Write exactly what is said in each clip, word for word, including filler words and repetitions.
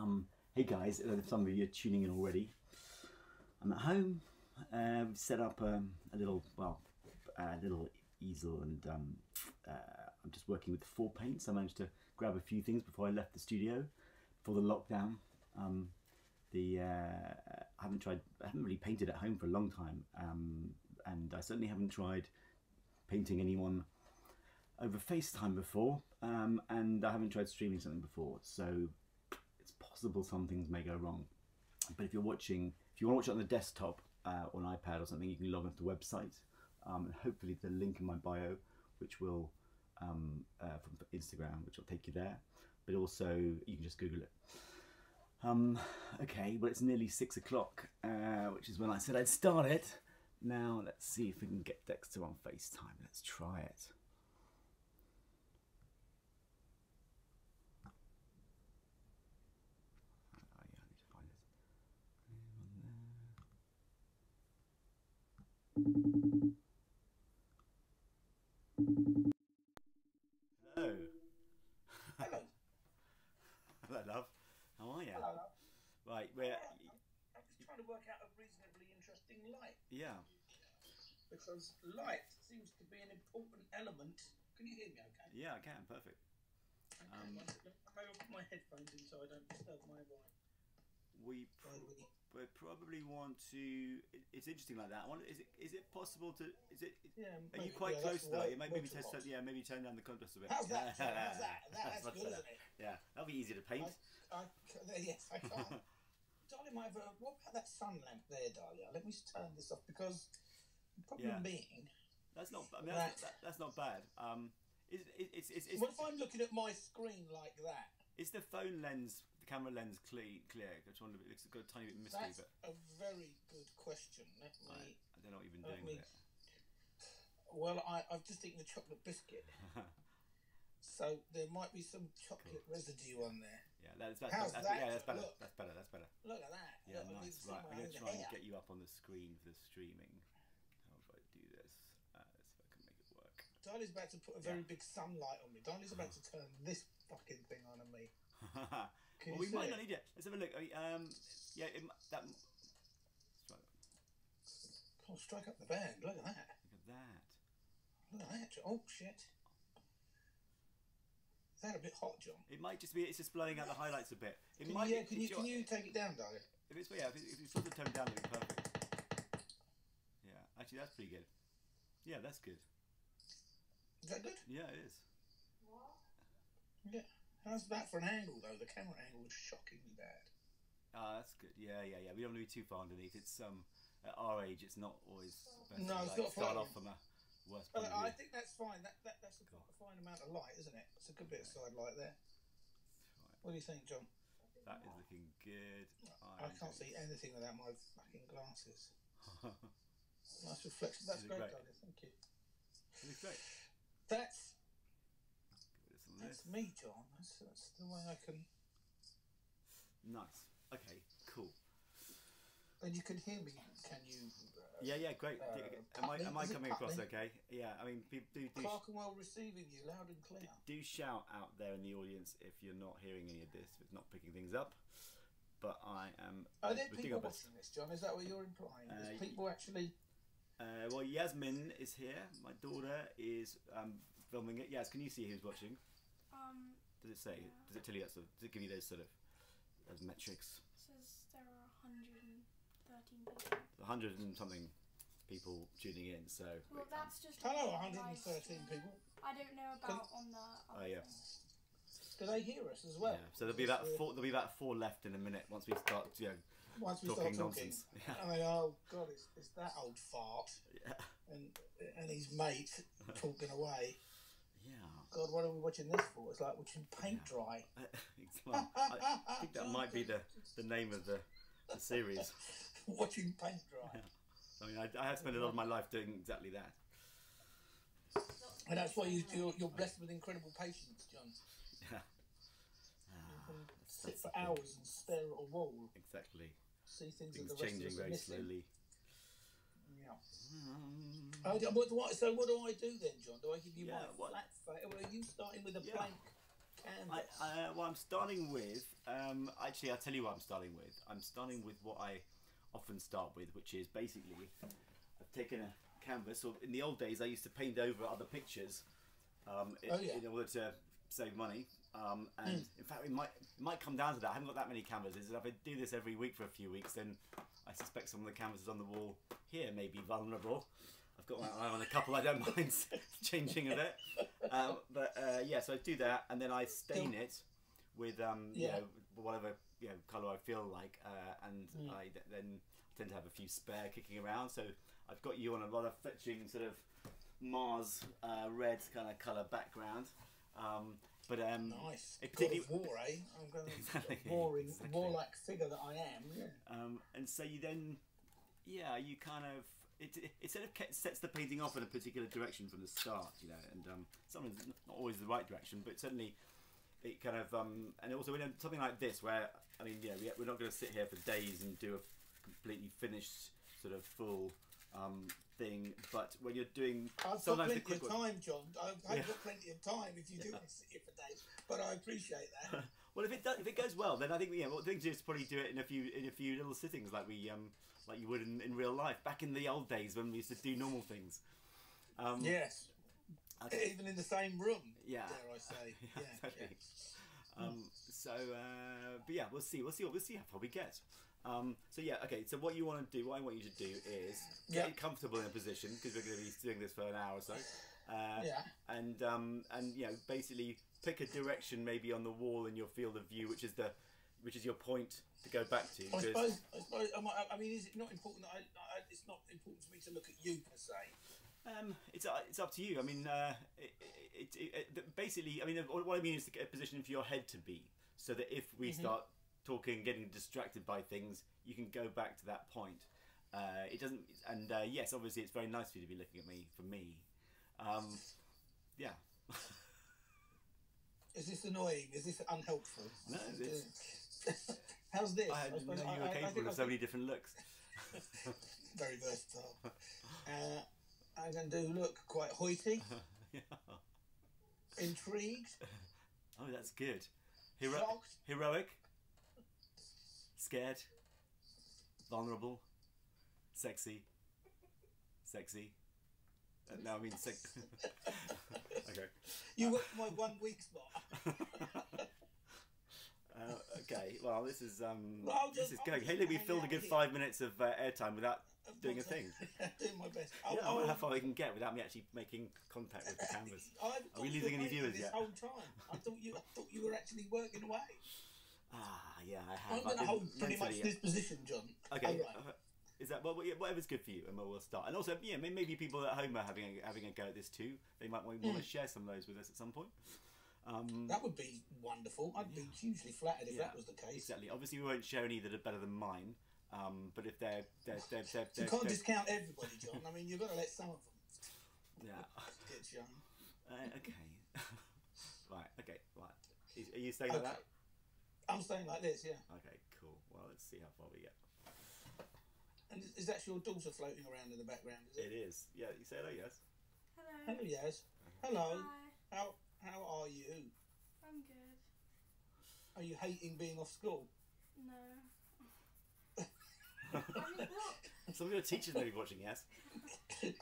Um, hey guys, if some of you are tuning in already, I'm at home. Uh, we've set up um, a little, well, a little easel, and um, uh, I'm just working with the four paints. I managed to grab a few things before I left the studio for the lockdown. Um, the uh, I haven't tried, I haven't really painted at home for a long time, um, and I certainly haven't tried painting anyone over FaceTime before, um, and I haven't tried streaming something before, so it's possible some things may go wrong. But if you're watching, if you want to watch it on the desktop uh, or an iPad or something, you can log onto the website, um, and hopefully the link in my bio, which will um, uh, from Instagram, which will take you there. But also you can just Google it. Um, okay, well, it's nearly six o'clock, uh, which is when I said I'd start it. Now let's see if we can get Dexter on FaceTime. Let's try it. Hello. Hello. Hello, love. How are you? Hello, love. Right, we're... Yeah, I'm, I'm just trying to work out a reasonably interesting light. Yeah. Because light seems to be an important element. Can you hear me okay? Yeah, I can. Perfect. Okay, um, maybe I'll put my headphones in so I don't disturb my wife. We... We probably want to. It's interesting like that. I wonder, is it? Is it possible to? Is it? Yeah, maybe, are you quite yeah, close though? Right, maybe maybe test. Yeah, maybe turn down the contrast a bit. How's that? How's that? That's, that's good, isn't it? Yeah, that'll be easier to paint. I, I, yes, I can. Darling, my what about that sun lamp there, Dahlia? Let me turn this off because the problem yeah. being that's not. I mean, that, that's, that, that's not bad. Um, is it's it's. What if I'm looking at my screen like that? Is the phone lens? Camera lens clear, clear. I just wonder if it looks got a tiny bit misty. That's but... a very good question. Let me, I, I don't know what you've been doing me, with it. Well, I, I've just eaten a chocolate biscuit, so there might be some chocolate cool. residue on there. Yeah, that's, that's, How's that's, that? Yeah, that's better. Look, that's better. That's better. Look at that. Yeah, look, nice. Right, I'm going to try and get you up on the screen for the streaming. How do I do this? Uh, let's see if I can make it work. Darlie's about to put a very yeah. big sunlight on me. Darlie's about to turn this fucking thing on at me. Well, we might not need it. Let's have a look. Um, yeah, it, that. Oh, strike up the band. Look at that. Look at that. Look at that. Oh shit. Is that a bit hot, John? It might just be. It's just blowing out the highlights a bit. It can might. You, yeah. Can you can you take it down, darling? If it's yeah, if it's, if it's sort of toned down, it'd be perfect. Yeah. Actually, that's pretty good. Yeah, that's good. Is that good? Yeah, it is. What? Yeah. How's that for an angle though? The camera angle is shockingly bad. Ah, that's good. Yeah, yeah, yeah. We don't want to be too far underneath. It's um at our age, it's not always best no, to, it's like, not start fine. off from a worse point. But I think that's fine. That, that that's a cool. fine amount of light, isn't it? It's a good okay. bit of side light there. Right. What do you think, John? That is looking good. I, I can't see anything without my fucking glasses. Nice reflection. That's great, great, darling. Thank you. It's great. That's. That's me, John. That's, that's the way I can. Nice. Okay. Cool. And you can hear me. Can you? Uh, yeah. Yeah. Great. Uh, am I, am I coming across okay? Yeah. I mean, do, do Clerkenwell receiving you loud and clear. Do shout out there in the audience if you're not hearing any of this, if it's not picking things up. But I am. Are there people watching this, John? Is that what you're implying? Uh, Is people actually? Uh, well, Yasmin is here. My daughter is um, filming it. Yes. Can you see who's watching? Um, does it say? Yeah. Does it tell you that sort of? Does it give you those sort of those metrics? It says there are one hundred and thirteen people. one hundred and something people tuning in. So. Well, that's just. Hello, one hundred and thirteen people. I don't know about on the. Oh yeah. Do they hear us as well? Yeah. So there'll be about four. There'll be about four left in a minute once we start. You know, once we talking start talking. Yeah. I mean, oh god, it's, it's that old fart. Yeah. And and his mate talking away. God, what are we watching this for? It's like watching paint yeah. dry. Well, I think that might be the, the name of the, the series. Watching paint dry. Yeah. I mean, I, I have spent a lot of my life doing exactly that. And that's why you, you're, you're blessed with incredible patience, John. Yeah. Ah, sit for hours and stare at a wall. Exactly. See things, things that the changing rest of very missing. Slowly. Yeah. Um, do, what do I, so what do I do then, John? Do I give you yeah, my what? flat face? Or are you starting with a yeah. blank I, I, well, I'm starting with, um, actually, I'll tell you what I'm starting with. I'm starting with what I often start with, which is basically, I've taken a canvas, or in the old days I used to paint over other pictures um, in, oh, yeah. in order to save money. Um, and mm. in fact, it might, it might come down to that. I haven't got that many canvases. If I do this every week for a few weeks, then I suspect some of the canvases on the wall here may be vulnerable. I've got my eye on a couple. I don't mind changing a bit, um, but uh, yeah. So I do that, and then I stain it with um, yeah. you know, whatever you know colour I feel like, uh, and mm. I then tend to have a few spare kicking around. So I've got you on a lot of fetching sort of Mars uh, red kind of colour background, um, but um, nice. It particularly God of war, eh? I'm going exactly. a warring, exactly. warlike figure that I am. Yeah. Um, and so you then, yeah, you kind of. It, it, it sort of sets the painting off in a particular direction from the start, you know, and um, sometimes not always the right direction, but certainly it kind of, um, and also in something like this where, I mean, yeah, we, we're not going to sit here for days and do a completely finished sort of full um, thing, but when you're doing... I've got plenty of time, John. I've, I've yeah. got plenty of time if you do yeah. sit here for days, but I appreciate that. Well, if it does, if it goes well, then I think yeah, what the thing to do is probably do it in a few in a few little sittings, like we um like you would in, in real life back in the old days when we used to do normal things. Um, yes, okay. Even in the same room. Yeah, dare I say? yeah, yeah, exactly. yeah. Um, so, uh, but yeah, we'll see. We'll see what we'll see how we get. Um, so yeah, okay. So what you want to do, what I want you to do is get yep. comfortable in a position because we're going to be doing this for an hour or so. Uh, yeah. And um and you know basically. Pick a direction maybe on the wall in your field of view, which is the, which is your point to go back to. I suppose. I suppose. I mean, is it not important that I, I? It's not important for me to look at you per se. Um, it's it's up to you. I mean, uh, it, it, it, it basically. I mean, what I mean is to get a position for your head to be, so that if we mm-hmm. start talking, getting distracted by things, you can go back to that point. Uh, it doesn't. And uh, yes, obviously, it's very nice for you to be looking at me for me. Um, yeah. Is this annoying? Is this unhelpful? No, it's... How's this? I had no you were capable of so many different looks. Very versatile. Uh, I'm going to look quite hoity. yeah. Intrigued. Oh, that's good. Hero Shocked. Heroic. Scared. Vulnerable. Sexy. Sexy. Uh, no, I mean six. Okay. You worked my one week spot. uh, okay. Well, this is um. Well, just, this is going. Hey, look, we filled a good here. five minutes of uh, airtime without of doing a thing. Doing my best. Yeah, I wonder how far we can get without me actually making contact with the canvas. Are we losing any viewers this yet? Whole time. I thought you. I thought you were actually working away. Ah, yeah, I have. I'm going to hold pretty much yet. this position, John. Okay. All right. Is that well? Whatever's good for you, and we'll start. And also, yeah, maybe people at home are having a, having a go at this too. They might want, mm. want to share some of those with us at some point. Um, that would be wonderful. I'd yeah. be hugely flattered if yeah, that was the case. Exactly. Obviously, we won't share any that are better than mine. Um, but if they're, they're, they're, they're, they're you can't they're, discount everybody, John. I mean, you've got to let some of them. Yeah. It's good, John. Uh, okay. right. Okay. Right. Are you staying okay. like that? I'm staying like this. Yeah. Okay. Cool. Well, let's see how far we get. And is that your daughter floating around in the background? Is it? It is. Yeah, you say hello, Yaz. Hello. Hello, Yaz. Hello. Hi. How how are you? I'm good. Are you hating being off school? No. I mean, look. Some of your teachers may be watching, Yaz.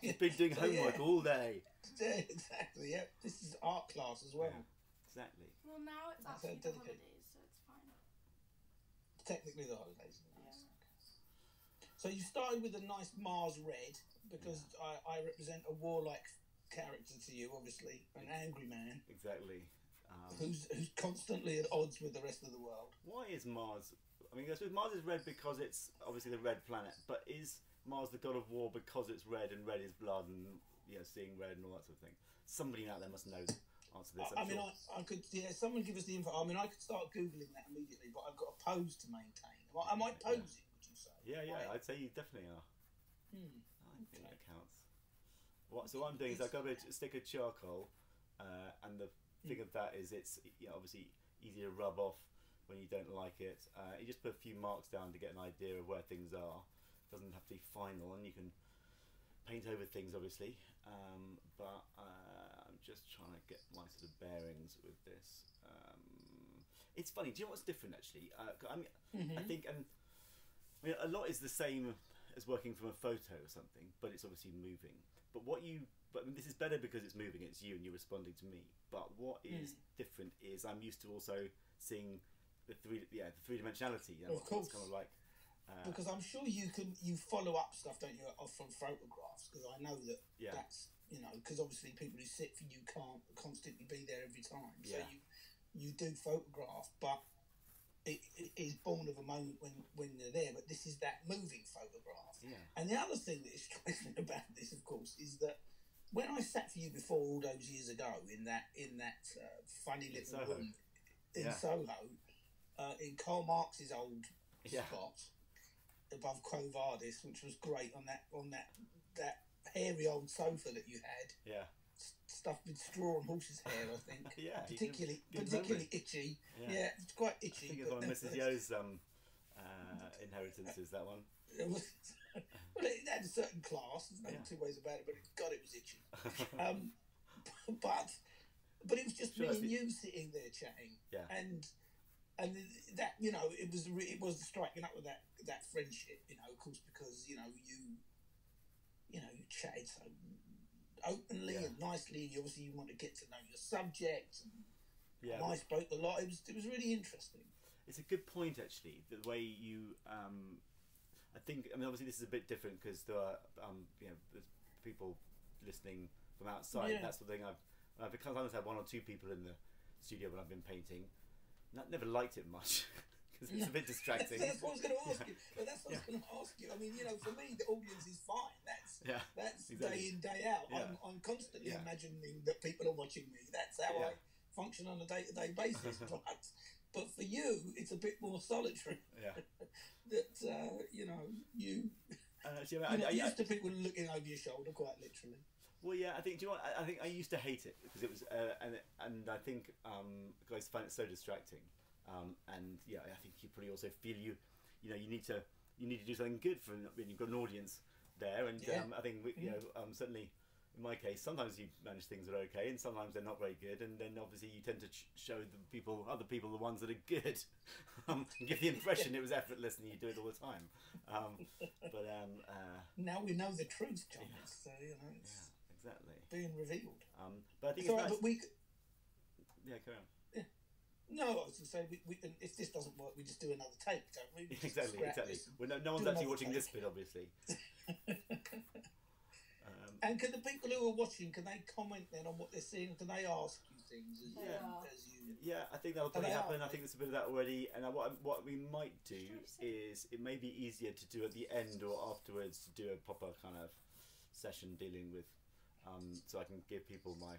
You've been doing so, homework yeah. all day. Yeah, exactly. Yeah. This is art class as well. Yeah, exactly. Well, now it's That's actually the holidays, so it's fine. Technically, the holidays. Yeah. So you started with a nice Mars red because yeah. I, I represent a warlike character to you, obviously, an angry man. Exactly. Um, who's who's constantly at odds with the rest of the world. Why is Mars? I mean, I suppose Mars is red because it's obviously the red planet. But is Mars the god of war because it's red and red is blood and you know seeing red and all that sort of thing? Somebody out there must know the answer to this. I, I mean, sure. I, I could yeah. Someone give us the info. I mean, I could start googling that immediately, but I've got a pose to maintain. Am I, am I posing? Yeah. So, yeah, yeah, right. I'd say you definitely are. Hmm. I think okay. that counts. What, so what I'm doing is I've got a stick of charcoal, uh, and the thing hmm. of that is it's you know, obviously easy to rub off when you don't like it. Uh, you just put a few marks down to get an idea of where things are. It doesn't have to be final, and you can paint over things, obviously. Um, but uh, I'm I'm just trying to get my sort of bearings with this. Um, it's funny. Do you know what's different actually? Uh, I mean, mm-hmm. I think um, I mean, a lot is the same as working from a photo or something, but it's obviously moving. But what you, but I mean, this is better because it's moving. It's you, and you're responding to me. But what is mm. different is I'm used to also seeing the three, yeah, the three dimensionality. You know, of course, kind of like. Uh, because I'm sure you can you follow up stuff, don't you, off from photographs? Because I know that yeah. that's you know because obviously people who sit for you can't constantly be there every time. So yeah. you you do photograph, but it, it is born of a moment when when they're there. But this is that moving photograph. Yeah. And the other thing that is striking about this, of course, is that when I sat for you before all those years ago in that in that uh, funny little in room in yeah. Soho, uh, in Karl Marx's old yeah. spot. Above Quo Vadis, which was great on that on that that hairy old sofa that you had. Yeah. S stuffed with straw and horse's hair, I think. yeah. Particularly you can, you particularly itchy. Yeah. yeah, it's quite itchy. I think it's one of Missus Yeo's um uh inheritances, that one. It was, well it had a certain class, there's no yeah. two ways about it, but it, God it was itchy. um but but it was just sure, me and you sitting there chatting. Yeah. And And that, you know, it was it was striking up with that that friendship, you know, of course, because you know you, you know, you chatted so openly yeah. and nicely, and you obviously you want to get to know your subject. And yeah, I spoke a lot. It was it was really interesting. It's a good point actually. The way you, um, I think, I mean, obviously this is a bit different because there are, um, you know, there's people listening from outside. Yeah. That's the thing. I've I've sometimes had one or two people in the studio when I've been painting. I never liked it much because it's yeah. a bit distracting. That's what I was going to ask yeah. you. Well, that's what yeah. I was going to ask you. I mean, you know, for me, the audience is fine. That's yeah. that's exactly. day in, day out. Yeah. I'm, I'm constantly yeah. imagining that people are watching me. That's how yeah. I function on a day-to-day -day basis. but, but for you, it's a bit more solitary. Yeah. that, uh, you know, you... Uh, so, I mean, you know, I, I, used I, to people looking over your shoulder, quite literally. Well, yeah, I think. Do you know what? I, I think I used to hate it because it was, uh, and and I think um, guys find it so distracting, um, and yeah, I think you probably also feel you, you know, you need to you need to do something good for when you've got an audience there, and yeah. um, I think we, you know um, certainly in my case, sometimes you manage things that are okay, and sometimes they're not very good, and then obviously you tend to ch show the people, other people, the ones that are good, um, and give the impression it was effortless and you do it all the time. Um, but um, uh, now we know the truth, John. Yeah. So you know it's yeah, exactly being revealed. Um, but I think Sorry, it's nice. But we yeah, carry on. Yeah. No, I was going to say, we, we, and if this doesn't work, we just do another take, don't we? we exactly, exactly. Well, no, no one's actually watching take. this bit, obviously. Um, and can the people who are watching, can they comment then on what they're seeing? Can they ask you things? As yeah, you, as you... yeah. I think that'll probably happen. Are, I think there's a bit of that already. And what what we might do is it may be easier to do at the end or afterwards to do a proper kind of session dealing with, um, so I can give people my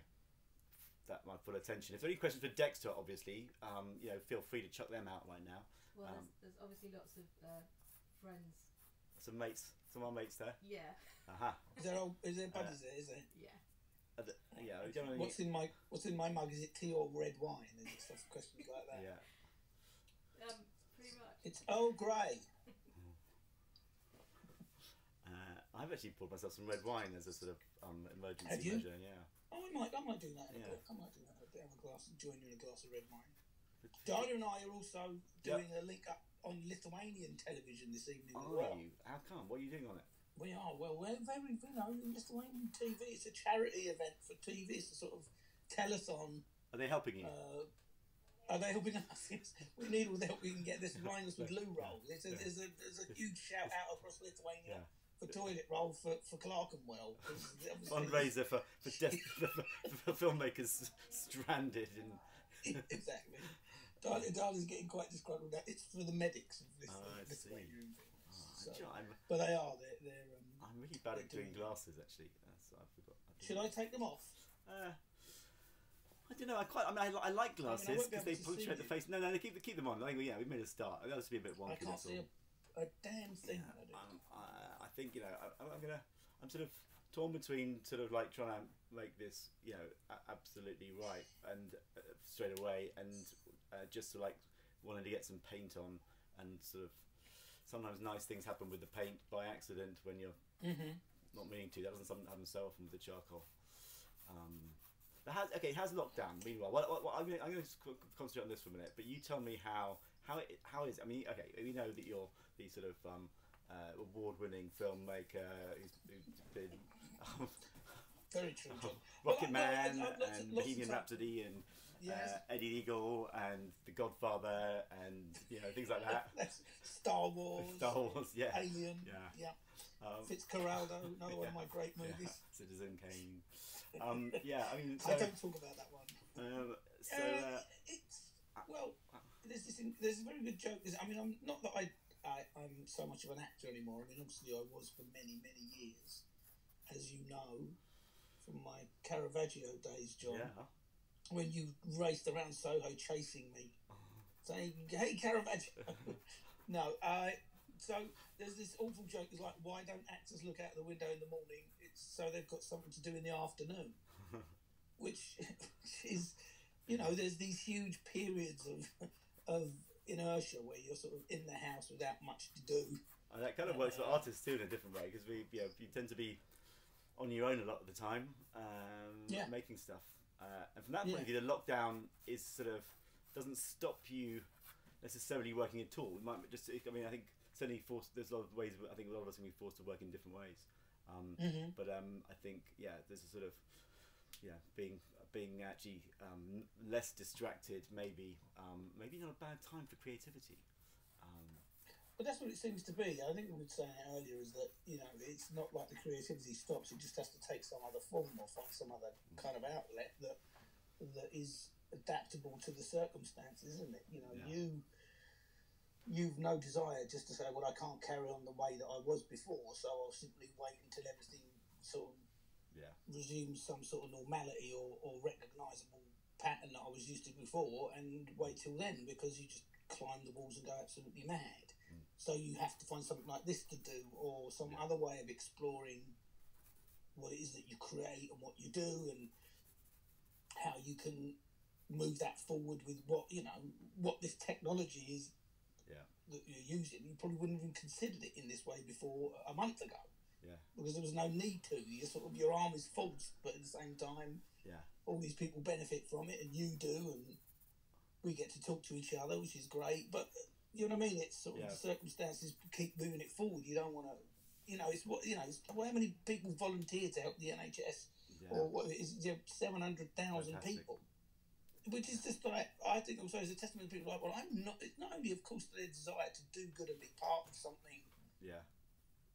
that my full attention. If there are any questions for Dexter, obviously, um, you know, feel free to chuck them out right now. Well, um, there's, there's obviously lots of uh, friends. Some mates, some of our mates there. Yeah. Uh-huh. Is there all, is there buddies uh, there, is there? Yeah. Uh, the, yeah. We don't really... What's in my What's in my mug? Is it tea or red wine? And stuff, questions like that. Yeah. Um, pretty much. It's Earl Grey. uh, I've actually poured myself some red wine as a sort of um emergency Have you? measure. Yeah. Oh, I might, I might do that. In yeah. a bit. I might do that. In a bit. Have a glass and join you in a glass of red wine. Dahlia and I are also doing yep. a link up on Lithuanian television this evening. Oh, well. Are you? How come? What are you doing on it? We are. Well, we're very, you know, Lithuanian T V. It's a charity event for T V. It's a sort of telethon. Are they helping you? Uh, are they helping us? We need all the help we can get. This reminds us with loo roll. There's a, there's a, there's a huge shout out across Lithuania. Yeah. For toilet roll for, for Clerkenwell. Fundraiser for for, for for filmmakers stranded in exactly. Dahlia Dahlia's getting quite described now. It's for the medics of this, oh, this thing. Oh, so, but they are. They're. they're um, I'm really bad at doing, doing glasses actually. Uh, so I forgot. I Should I take them off? Uh, I don't know. I quite. I mean, I, I like glasses because I mean, they punctuate the face. No, no, they keep keep them on. I think, yeah, we made a start. That must be a bit wonky. I can't see them. A damn thing. Yeah, that um, I, I think you know. I, I'm gonna. I'm sort of torn between sort of like trying to make this, you know, absolutely right and uh, straight away, and uh, just sort of like wanting to get some paint on, and sort of sometimes nice things happen with the paint by accident when you're mm-hmm. not meaning to. That doesn't happen so often with the charcoal. Um, But has, okay, has lockdown, meanwhile, well, well, well, I'm going to just concentrate on this for a minute, but you tell me how, how, it, how is, I mean, okay, we know that you're the sort of um, uh, award-winning filmmaker who's, who's been... Um, Very true. Oh, Rocket Man well, I, I, I, I, and Bohemian Rhapsody and yes. uh, Eddie Eagle and The Godfather and you know things like that. Star Wars. Star Wars. Yeah. Alien. Yeah. Yeah. Um, Fitzcarraldo, another yeah, one of my great movies. Yeah. Citizen Kane. Um, yeah, I mean. So, I don't talk about that one. Um, so uh, uh, it's well, there's this. In, there's a very good joke. I mean, I'm not that I, I I'm so much of an actor anymore. I mean, obviously, I was for many many years, as you know. From my Caravaggio days, John, yeah. when you raced around Soho chasing me, saying, "Hey, Caravaggio!" no, uh, so there's this awful joke. It's like, why don't actors look out the window in the morning? It's so they've got something to do in the afternoon, which is, you know, there's these huge periods of of inertia where you're sort of in the house without much to do. And that kind of works uh, for artists too in a different way because we, you know, you tend to be. On your own a lot of the time, um, yeah. making stuff. Uh, and from that point yeah. of view, the lockdown is sort of, doesn't stop you necessarily working at all. It might just, I mean, I think certainly forced, there's a lot of ways, I think a lot of us can be forced to work in different ways. Um, mm-hmm. But um, I think, yeah, there's a sort of, yeah, being being actually um, less distracted, maybe, um, maybe not a bad time for creativity. Um, But that's what it seems to be. I think we were saying it earlier is that, you know, it's not like the creativity stops, it just has to take some other form or find some other kind of outlet that that is adaptable to the circumstances, isn't it? You know, yeah. you, you've no desire just to say, well, I can't carry on the way that I was before, so I'll simply wait until everything sort of yeah. resumes some sort of normality or, or recognisable pattern that I was used to before and wait till then because you just climb the walls and go absolutely mad. Mm. So you have to find something like this to do or some yeah. other way of exploring what it is that you create and what you do and how you can move that forward with what, you know, what this technology is yeah. that you're using. You probably wouldn't have even considered it in this way before a month ago. Yeah. Because there was no need to. You sort of, your arm is full, but at the same time, yeah. all these people benefit from it and you do and we get to talk to each other, which is great, but you know what I mean? It's sort of yeah. circumstances keep moving it forward. You don't want to, you know, it's what, you know, it's, well, how many people volunteer to help the N H S yeah. or what is it, seven hundred thousand people, which is just like, I think also is a testament to people like, well, I'm not, it's not only, of course, their desire to do good and be part of something, yeah,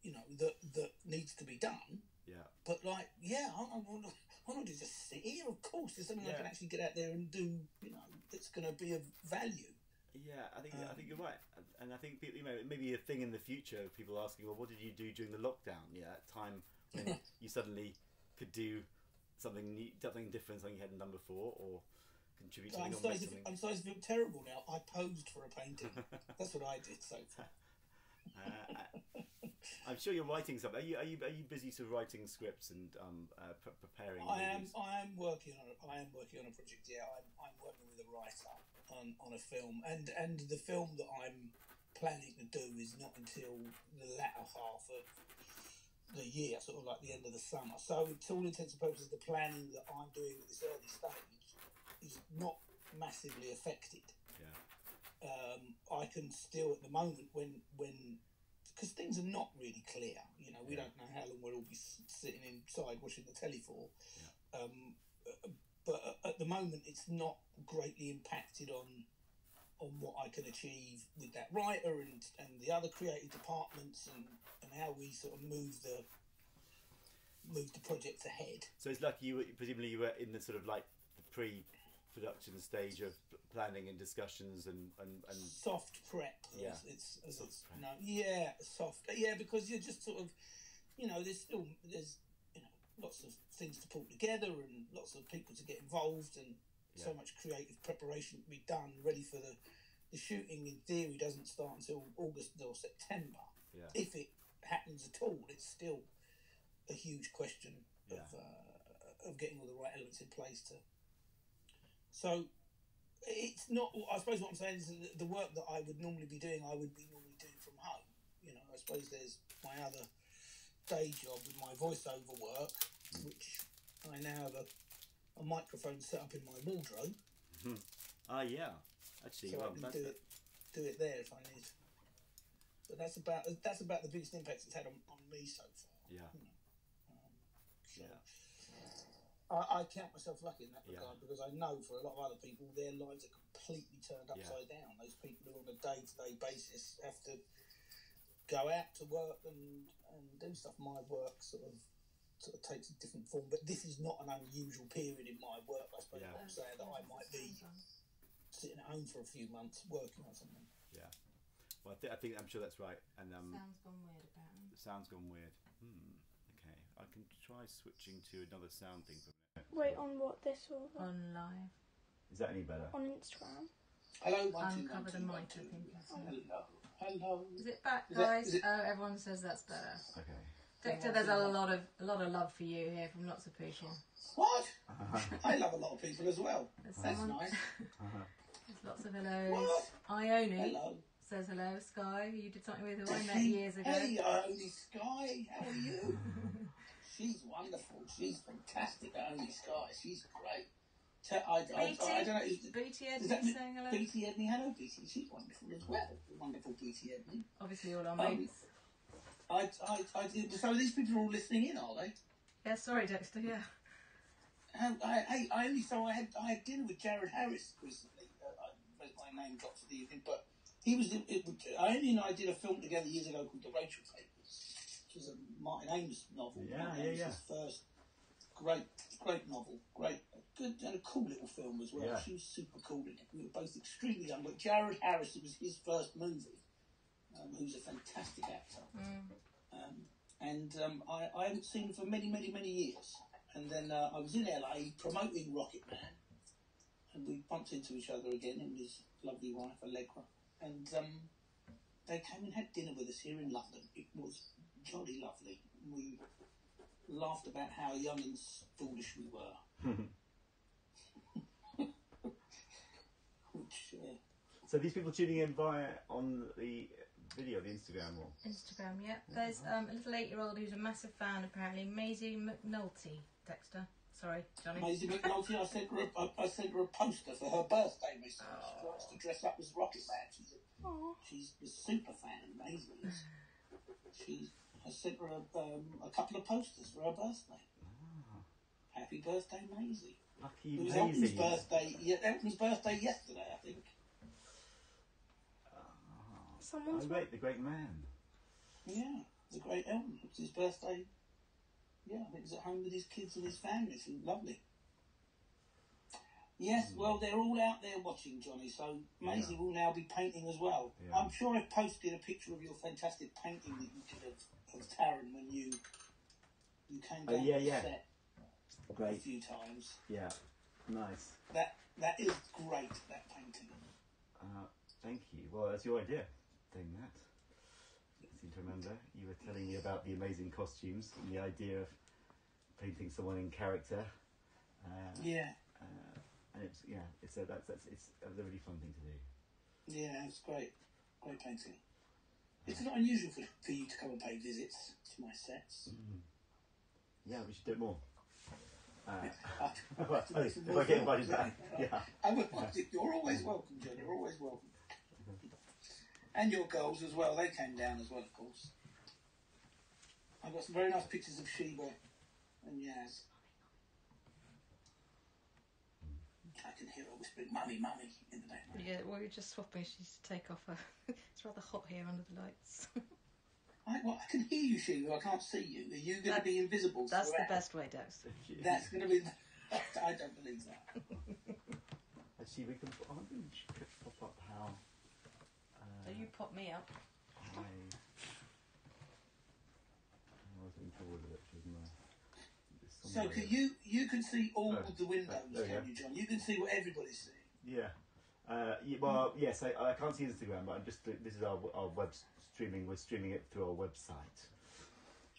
you know, that, that needs to be done. Yeah. But like, yeah, I, I, want to, I want to just sit here, of course. There's something yeah. I can actually get out there and do, you know, that's going to be of value. Yeah, I think um, I think you're right. And I think people, you know, it may be a thing in the future of people asking, well, what did you do during the lockdown? Yeah, that time when you suddenly could do something new, something different, something you hadn't done before, or contribute something. I'm sorry, to, something. I'm sorry to feel terrible now. I posed for a painting. That's what I did so far. uh, I'm sure you're writing something. Are you are you are you busy sort of writing scripts and um uh, pre preparing? I movies? am. I am working on. A, I am working on a project. Yeah, I'm. I'm working with a writer on on a film, and and the film that I'm planning to do is not until the latter half of the year, sort of like the end of the summer. So, to all intents and purposes, the planning that I'm doing at this early stage is not massively affected. Yeah. Um, I can still at the moment when when because things are not really clear, you know, we yeah. don't know how long we'll all be sitting inside watching the telly for yeah. um, but at the moment it's not greatly impacted on on what I can achieve with that writer and, and the other creative departments and, and how we sort of move the move the projects ahead. So it's lucky you were, presumably you were in the sort of like the pre production stage of planning and discussions and, and, and soft prep. Yeah, as it's, as soft it's prep. No, yeah, soft. Yeah, because you're just sort of, you know, there's still there's you know lots of things to pull together and lots of people to get involved and yeah. so much creative preparation to be done ready for the the shooting. In theory, doesn't start until August or September. Yeah, if it happens at all, it's still a huge question yeah. of uh, of getting all the right elements in place to. So it's not, I suppose what I'm saying is the work that I would normally be doing, I would be normally doing from home. You know, I suppose there's my other day job with my voiceover work, which I now have a a microphone set up in my wardrobe. Ah, uh, yeah. Actually, so well, I can that's do it, do it there if I need. But that's about that's about the biggest impact it's had on, on me so far. Yeah. You know? um, so yeah. I, I count myself lucky in that regard, yeah, because I know for a lot of other people, their lives are completely turned upside yeah. down. Those people who, on a day-to-day basis, have to go out to work and and do stuff. My work sort of sort of takes a different form, but this is not an unusual period in my work. I suppose yeah. I'm saying that I might be sitting at home for a few months working on something. Yeah. Well, I, th I think I'm sure that's right. And um, sound's gone weird about him. Sound's gone weird. Hmm. Okay. I can try switching to another sound thing for a minute. Wait, on what? This or that? On live. Is that any better? On Instagram. Hello, one, two, one, two, the mic, two. I think. Hello. Hello. Is it back, guys? Is it, is it... Oh, everyone says that's better. Okay. Dexter, there's a lot of a lot of love for you here from lots of people. What? Uh-huh. I love a lot of people as well. There's that's someone... nice. Uh-huh. There's lots of hellos. What? Ione hello. says hello. Skye, you did something with who I met years ago. Hey, Ione Skye, how are you? She's wonderful. She's fantastic, Ione Skye. She's great. I, I, B T, I, I don't know. Is, B T Edney saying hello. B T Edney, hello, B T. She's wonderful as well. Wonderful B T Edney. Obviously, all our mates. I, I, I, so these people are all listening in, are they? Yeah, sorry, Dexter. Yeah. Um, I, I, I only so I had I had dinner with Jared Harris recently. Uh, I, my name got to the evening, but he was. It, it, I only and I did a film together years ago called The Rachel Papers, which is a Martin Amis novel. Yeah, Martin yeah, Amis yeah. His first. Great, great novel, great, good and a cool little film as well. Yeah. She was super cool in it. We were both extremely young, but Jared Harris, it was his first movie, um, who's a fantastic actor. Mm. Um, and um, I, I hadn't seen him for many, many, many years. And then uh, I was in L A promoting Rocket Man, and we bumped into each other again, and his lovely wife, Allegra. And um, they came and had dinner with us here in London. It was jolly lovely. We... laughed about how young and foolish we were. Which, uh, so these people tuning in via on the video, the Instagram or Instagram, yeah. There's um, a little eight-year-old who's a massive fan, apparently. Maisie McNulty, Dexter. Sorry, Johnny. Maisie McNulty. I sent her. A, I sent her a poster for her birthday recently. Oh. She likes to dress up as Rocket Man. She's a, oh. she's a super fan. Maisie is. She's. I sent her a, um, a couple of posters for her birthday. Oh. Happy birthday, Maisie. Lucky Maisie. It was Elton's birthday, yeah, Elton's birthday yesterday, I think. Oh, Someone's... Great, the great man. Yeah, the great Elton. It was his birthday. Yeah, I think he was at home with his kids and his family. It was lovely. Yes, well, they're all out there watching, Johnny, so Maisie yeah. will now be painting as well. Yeah. I'm sure I've posted a picture of your fantastic painting that you did of, of Taryn when you you came down oh, yeah, to yeah. set great. a few times. Yeah, nice. That That is great, that painting. Uh, thank you. Well, that's your idea, doing that. I seem to remember you were telling me about the amazing costumes and the idea of painting someone in character. Uh, yeah. Uh, And it's yeah, it's a that's that's it's a really fun thing to do. Yeah, it's great, great painting. It's not unusual for, for you to come and pay visits to my sets. Mm-hmm. Yeah, we should do it more. Uh, well, I get invited back. Yeah, I would, I think you're always welcome, John. You're always welcome. And your girls as well. They came down as well, of course. I got some very nice pictures of Sheba and Yaz. I can hear her whispering, "Mummy, Mummy," in the background. Yeah, well, you're just swapping. She's to take off her. It's rather hot here under the lights. I, well, I can hear you, Sheila. I can't see you. Are you going to be invisible? That's throughout? The best way, Dex. That's going to be. The, I don't believe that. Let's see. We can. I wonder if she could pop up how. Uh, so you pop me up. I, I was in trouble with it, wasn't I? So can you you can see all oh, the windows, oh, can you, John? You can see what everybody's seeing. Yeah. Uh, yeah well, yes, I, I can't see Instagram, but I'm just this is our our web streaming. We're streaming it through our website,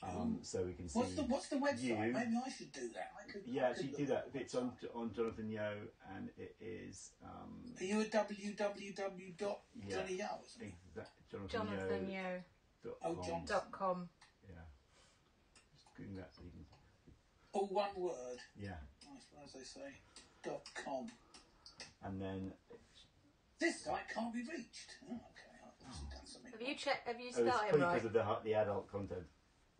um, so we can see. What's the What's the website? You. Maybe I should do that. I could, yeah, I could you do that. It's on on Jonathan Yeo, and it is. Um, Are you at w w w dot johnny yeo? Yeah, exact, Jonathan, Jonathan Yeo. Dot oh, com. John. Dot com. Yeah. Just doing that so you can. All one word. Yeah. as they say, dot com. And then this site can't be reached. Oh, okay, I've actually done something. Have you checked? Have you started? It's probably right? Because of the the adult content.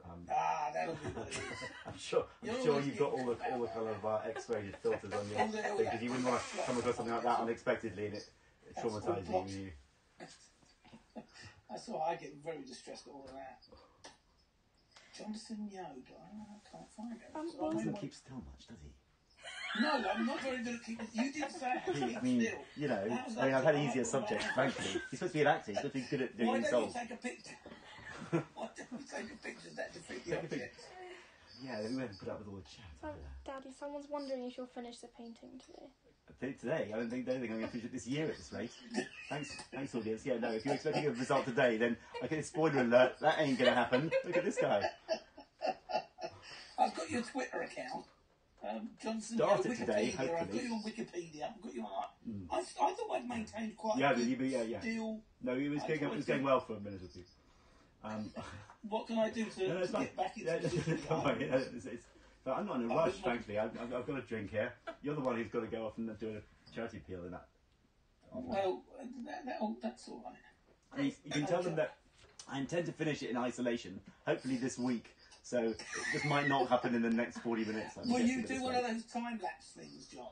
Um, ah, that'll be what it is. I'm sure. I'm sure you've got all the all the kind of uh, X-rated filters on your thing because you wouldn't want to come across something like that unexpectedly and it traumatizing you. That's why I get very distressed at all of that. Jonathan Yeo, I can't find him. Um, so he doesn't keep still much, does he? No, I'm not very good at keeping. You did say I mean, still. You know, I mean, I've had hard easier hard subjects, frankly. He's supposed to be an actor. He's supposed to be good at doing himself. Why don't you take a picture? Why don't you take a picture of that to pick the objects? Yeah, we went and put up with all the chat. So, Daddy, someone's wondering if you'll finish the painting today. Today? I don't think they think I'm going to finish it this year at this rate. Thanks, thanks, audience. Yeah, no, if you're expecting a result today, then okay, spoiler alert, that ain't going to happen. Look at this guy. I've got your Twitter account. Um, Johnson, started Wikipedia, today, hopefully. I've got you on Wikipedia. I've got you on. Mm. I, I thought I'd maintained quite yeah, a bit. Yeah, yeah, yeah. No, it was going, up, it was going well for a minute or two. Um, what can I do to, no, no, to get back into it? Come on, yeah, it's, it's, but I'm not in a rush, frankly. I've, I've, I've got a drink here. You're the one who's got to go off and do a charity appeal in that. Well, that, that, that's all right. You, you can tell them that I intend to finish it in isolation, hopefully this week. So it just might not happen in the next forty minutes. I'm Will you do one way. of those time lapse things, John?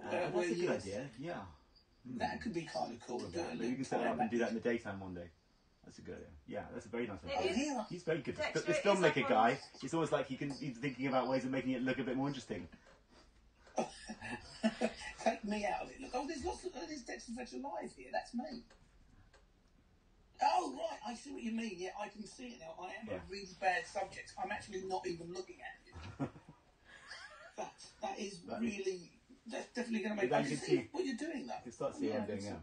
Uh, uh, that's a good idea. Yeah, mm. That could be kind of cool. Yeah, you can set it up and do that in the daytime one day. That's a good idea. Yeah, that's a very nice idea. He's very good. Dexter, this filmmaker guy, it's always like he can, he's thinking about ways of making it look a bit more interesting. Take me out of it. Look, oh, there's lots of, there's Dexter Fletcher live here. That's me. Oh, right, I see what you mean. Yeah, I can see it now. I am yeah. a really bad subject. I'm actually not even looking at it. that, that is that really, is, that's definitely going to make, I can see, see what you're doing though. You can start seeing what I'm doing now.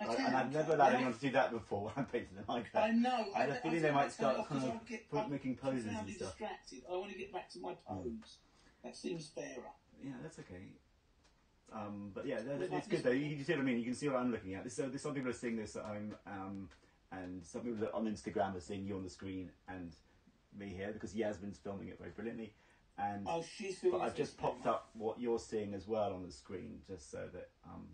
I I, and I've never allowed anyone to do that before when I'm painting them like that. I know. I had a feeling they might start kind of get, point making poses and stuff. Distracted. I want to get back to my pose. Mm. That seems fairer. Yeah, that's okay. Um, but yeah, that, it's good though. You can see what I mean. You can see what I'm looking at. So there's some people are seeing this at home, um, and some people on Instagram are seeing you on the screen and me here because Yasmin's filming it very brilliantly. And oh, she's filming. But I've just popped up what you're seeing as well on the screen, just so that um,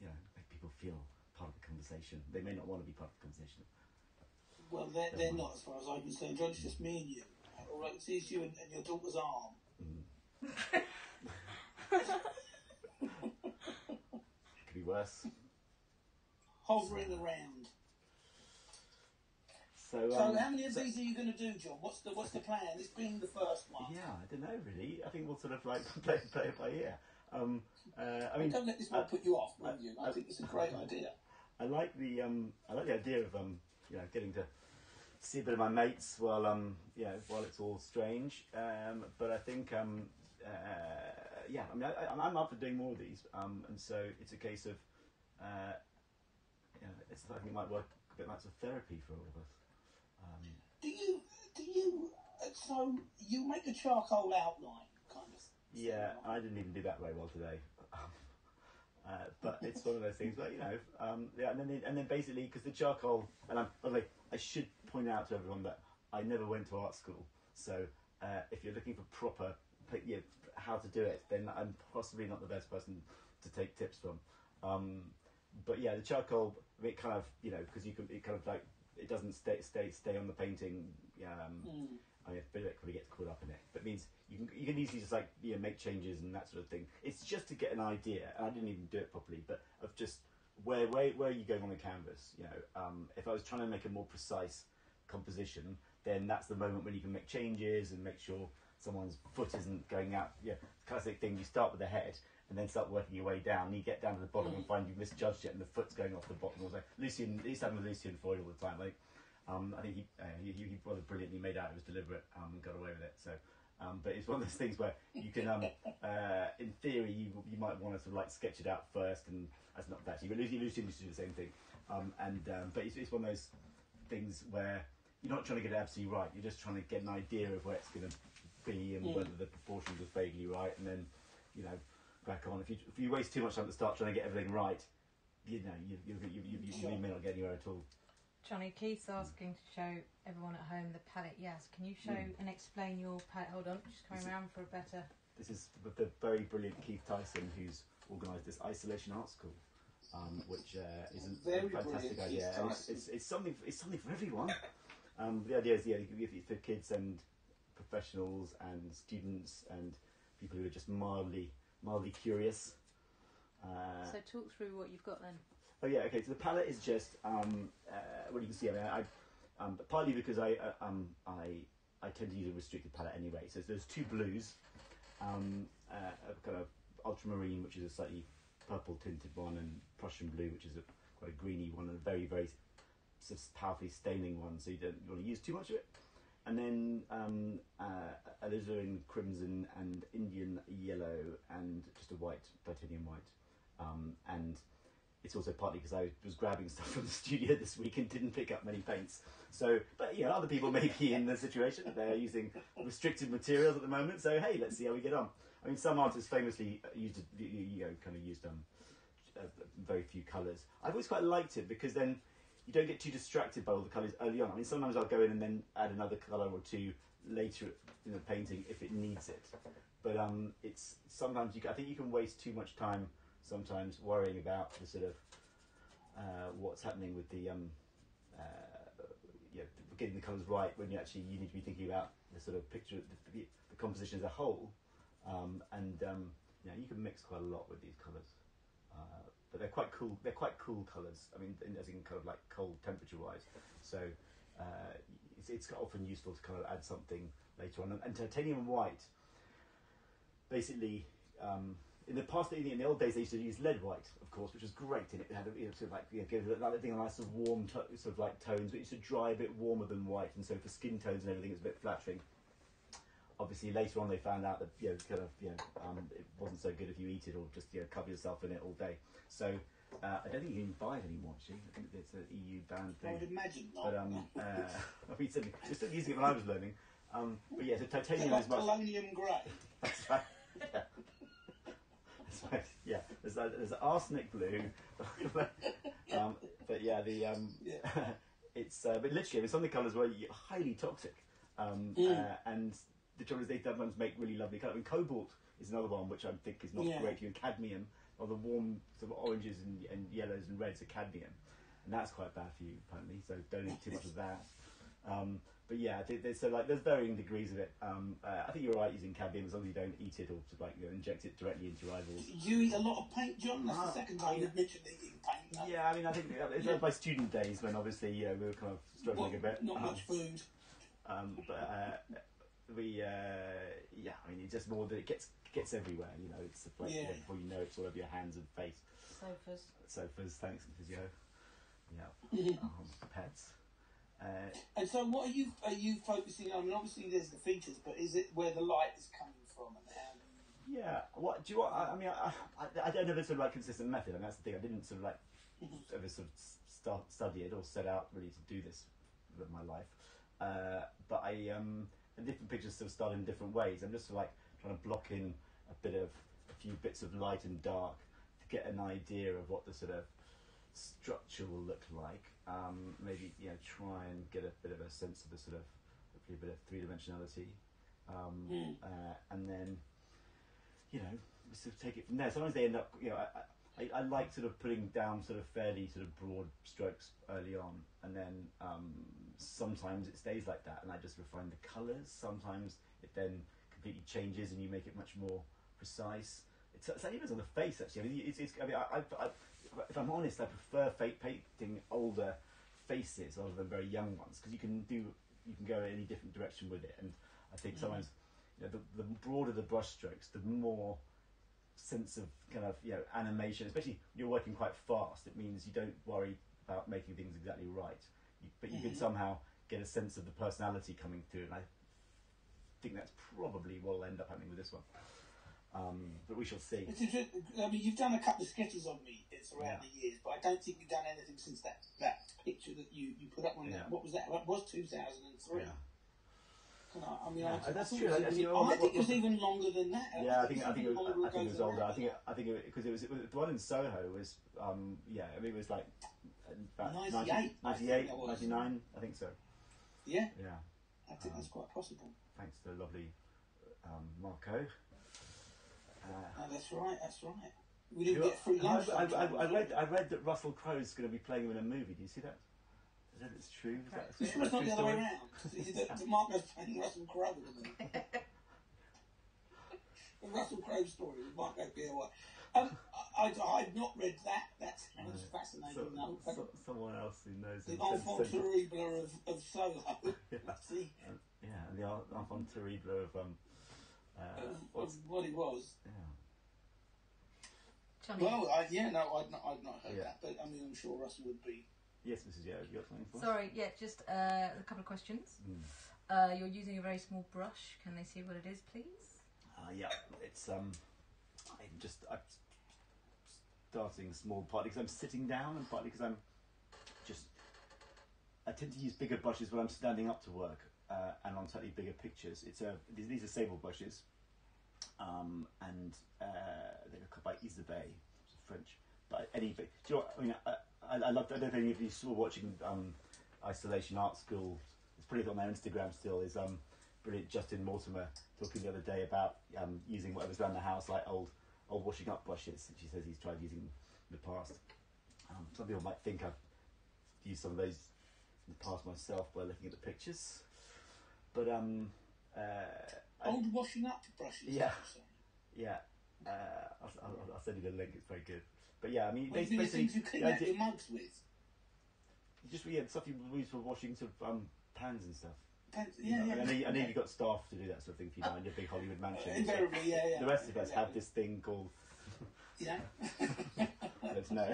you know, make people feel part of the conversation. They may not want to be part of the conversation. Well, they're, they're not, as far as I'm concerned. John, it's just me and you. All right, it's you and, and your daughter's arm. Mm. Could be worse. Hovering so. around. So, um, so, how many of so, these are you going to do, John? What's the what's the plan? This being the first one. Yeah, I don't know really. I think we'll sort of like play play it by ear. Um, uh, I mean, don't let this one uh, put you off, will you? I, I think it's a great I, idea. I like the um, I like the idea of um, you know, getting to see a bit of my mates while um, you know, while it's all strange. Um, but I think um, uh, yeah, I mean, I, I'm up for doing more of these, um, and so it's a case of uh, you know, it's, I think it might work a bit like sort of therapy for all of us. Um, do you do you so you make a charcoal outline kind of? Yeah, I didn't even do that very well today, uh, but it's one of those things. But you know, um, yeah, and then it, and then basically because the charcoal, and I'm, by the way, I should point out to everyone that I never went to art school, so uh, if you're looking for proper, you know, how to do it, then I'm possibly not the best person to take tips from. Um, but yeah, the charcoal, it kind of, you know, because you can, it kind of like, it doesn't stay stay stay on the painting. Um, mm. I mean, a bit of it probably gets caught up in it, but it means you can you can easily just like, you know, make changes and that sort of thing. It's just to get an idea, and I didn't even do it properly, but of just where where where are you going on the canvas? You know, um, if I was trying to make a more precise composition, then that's the moment when you can make changes and make sure someone's foot isn't going out. Yeah, classic thing. You start with the head and then start working your way down. And you get down to the bottom and find you misjudged it, and the foot's going off the bottom. Or Lucian, he's having Lucian Freud all the time. Like, Um, I think he, uh, he, he rather brilliantly made out it was deliberate, um, and got away with it. So, um, but it's one of those things where you can, um, uh, in theory, you you might want to sort of like sketch it out first, and that's not that. But Lucy, Lucy used to do the same thing, um, and um, but it's, it's one of those things where you're not trying to get it absolutely right. You're just trying to get an idea of where it's going to be and mm. whether the proportions are vaguely right, and then, you know, back on. If you if you waste too much time to start trying to get everything right, you know, you you you, you, you, you, you may not get anywhere at all. Johnny, Keith's asking to show everyone at home the palette. Yes, can you show mm. and explain your palette? Hold on, just coming around for a better. This is the, the very brilliant Keith Tyson, who's organised this Isolation Art School, um, which uh, is a, a fantastic idea. And it's, it's, it's something for, it's something for everyone. Um, the idea is, yeah, for kids and professionals and students and people who are just mildly mildly curious. Uh, so talk through what you've got then. Oh yeah, okay. So the palette is just um, uh, what you can see. I mean, I, um, but partly because I uh, um, I I tend to use a restricted palette anyway. So there's two blues, um, uh, a kind of ultramarine, which is a slightly purple tinted one, and Prussian blue, which is a quite a greeny one, and a very very sort of powerfully staining one. So you don't want to use too much of it. And then um, uh, a little in crimson and Indian yellow and just a white, titanium white. Um, and it's also partly because I was grabbing stuff from the studio this week and didn't pick up many paints. So, but you know, other people may be in the situation. They're using restricted materials at the moment. So, hey, let's see how we get on. I mean, some artists famously used, you know, kind of used um, uh, very few colours. I've always quite liked it because then you don't get too distracted by all the colours early on. I mean, sometimes I'll go in and then add another colour or two later in the painting if it needs it. But um, it's sometimes you, I think you can waste too much time sometimes worrying about the sort of uh, what's happening with the um, uh, you know, getting the colours right when you actually you need to be thinking about the sort of picture, the, the composition as a whole. Um, and um, you know, you can mix quite a lot with these colours. Uh, But they're quite cool. They're quite cool colours. I mean, as in kind of like cold temperature-wise. So uh, it's, it's often useful to kind of add something later on. And, and titanium white, basically, um, in the past, in the, in the old days, they used to use lead white, of course, which was great, and it had a, you know, sort of like you know, gave it that thing a nice sort of warm sort of like tones, but it used to dry a bit warmer than white, and so for skin tones and everything, it's a bit flattering. Obviously, later on, they found out that you know, kind of, you know, um, it wasn't so good if you eat it or just you know, cover yourself in it all day. So uh, I don't think you can buy it anymore. Actually, I think it's an E U banned thing. I would imagine not. But um, uh, I mean, certainly, we're still using it when I was learning. Um, but yeah, so titanium is much. Polonium grey. That's right. Yeah. That's right. Yeah. There's, there's arsenic blue. um, but yeah, the um, yeah. it's uh, but literally, I mean, some of the colours were highly toxic, um, mm. uh, and. The trouble is they sometimes make really lovely colour. I mean, cobalt is another one which I think is not yeah. great for you. And cadmium, or the warm sort of oranges and, and yellows and reds are cadmium. And that's quite bad for you, apparently, so don't eat too much of that. Um, but yeah, there's, so like, there's varying degrees of it. Um, uh, I think you're right using cadmium as long as you don't eat it or to, like, you know, inject it directly into your eyeballs. You eat a lot of paint, John? That's uh, the second time you've mentioned eating paint. Huh? Yeah, I mean, I think it's like my student days when obviously you know, we were kind of struggling not, a bit. Not um, much food. Um, but... Uh, We, uh, yeah, I mean, it's just more that it gets gets everywhere, you know, it's like, yeah. you know, before you know it's all over your hands and face. Sofas. Sofas, thanks, physio. Yeah. um, pets. Uh, and so what are you, are you focusing on? I mean, obviously there's the features, but is it where the light is coming from? And yeah, what, do you want, I, I mean, I, I, I don't have a sort of like consistent method, I mean, that's the thing, I didn't sort of like, ever sort of start, study it or set out really to do this with my life, uh, but I, um... and different pictures sort of start in different ways. I'm just sort of like trying to block in a bit of a few bits of light and dark to get an idea of what the sort of structure will look like. Um, maybe you know try and get a bit of a sense of the sort of hopefully a bit of three dimensionality, um, mm. uh, and then you know sort of take it from there. Sometimes they end up you know I, I, I like sort of putting down sort of fairly sort of broad strokes early on, and then. Um, Sometimes it stays like that, and I just refine the colours. Sometimes it then completely changes, and you make it much more precise. It's, it's even on the face, actually. I mean, it's, it's, I mean I, I, I, if I'm honest, I prefer fake painting older faces rather than very young ones because you can do, you can go in any different direction with it. And I think mm. sometimes, you know, the, the broader the brush strokes, the more sense of kind of you know animation. Especially when you're working quite fast, it means you don't worry about making things exactly right. But you can somehow get a sense of the personality coming through, and I think that's probably what'll end up happening with this one. Um, but we shall see. It's I mean, you've done a couple of sketches on me it's around yeah. the years, but I don't think you've done anything since that, that picture that you, you put up on yeah. that. What was that? That was two thousand three. Yeah. I, I mean, yeah, I, that's I true. I, even, I think it was even longer than that. I yeah, I think I think it was, I think it was older. I think it, I think because it, it, was, it was the one in Soho was um, yeah. I mean, it was like. ninety-eight, ninety-eight, ninety-nine, I think so. Yeah? Yeah. I think um, that's quite possible. Thanks to the lovely um, Marco. Oh, that's right, that's right. We didn't get free lunch. I, I, I, I, read, I read that Russell Crowe's going to be playing him in a movie. Do you see that? Is that it's true? Is that, is that it's not the other way around. The Marco's playing Russell Crowe. The Russell Crowe story with Marco P O Y. Um, I, I've not read that. That sounds yeah. fascinating. So, so, someone else who knows. The enfant terrible of, of Soho. Yeah, see? Um, yeah, the enfant terrible of... Um, uh, of, of what it was. Yeah. Johnny. Well, I, yeah, no, I'd not, I'd not heard yeah. that, but I mean, I'm sure Russell would be. Yes, Missus Yeo, have you got something for us? Sorry, yeah, just uh, a couple of questions. Mm. Uh, you're using a very small brush. Can they see what it is, please? Uh, yeah, it's, um, I'm just I'm starting small, partly because I'm sitting down and partly because I'm just, I tend to use bigger brushes when I'm standing up to work uh, and on slightly bigger pictures. It's a, these, these are sable brushes. Um, and uh, they look by Isabey, French, but anyway, do you know what, I mean, I, I, I loved, I don't know if any of you saw watching um, Isolation Art School, it's pretty on their Instagram still, is um, brilliant Justin Mortimer talking the other day about um, using whatever's around the house, like old old washing up brushes, and she says he's tried using in the past. Um, some people might think I've used some of those in the past myself by looking at the pictures, but um, uh, old washing up brushes. Yeah, yeah. Uh, I'll, I'll, I'll send you the link. It's very good. But yeah, I mean, well, basically, things you clean out your mugs with. Just yeah, stuff you use for washing sort of um, pans and stuff. Pans, yeah, you know, yeah. I know, yeah. I know you've got staff to do that sort of thing for you now in your big Hollywood mansion. Uh, invariably, so yeah, yeah. The rest of us yeah. have this thing called. Yeah. Let's know.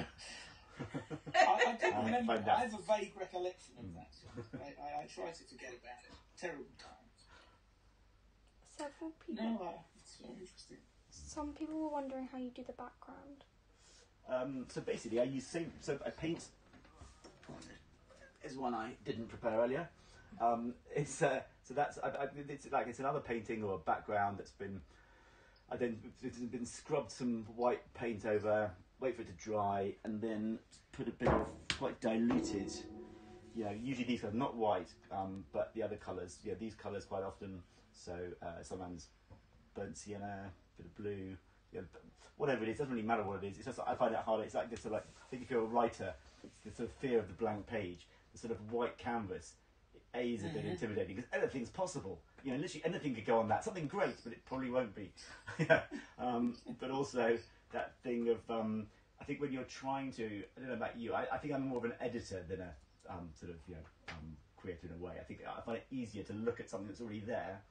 I, I don't I remember. I have a vague recollection of mm. that. I, I, I try to forget about it. Terrible time. Several people. No, uh, it's very interesting. Some people were wondering how you do the background. Um, so basically, I use same. So I paint. There's one I didn't prepare earlier. Um, it's uh, so that's I, I, it's like it's another painting or a background that's been. I then it's been scrubbed some white paint over, wait for it to dry, and then put a bit of quite diluted. You know, usually these are not white, um, but the other colours. Yeah, these colours quite often. So uh, sometimes burnt sienna, bit of blue, you know, whatever it is. Doesn't really matter what it is. It's just I find it harder. It's like this. Sort of like I think if you're a writer, it's the sort of fear of the blank page, the sort of white canvas. A is a bit intimidating because anything's possible. You know, literally anything could go on that. Something great, but it probably won't be. yeah. um, but also that thing of um, I think when you're trying to, I don't know about you. I, I think I'm more of an editor than a um, sort of you know um, creator in a way. I think I find it easier to look at something that's already there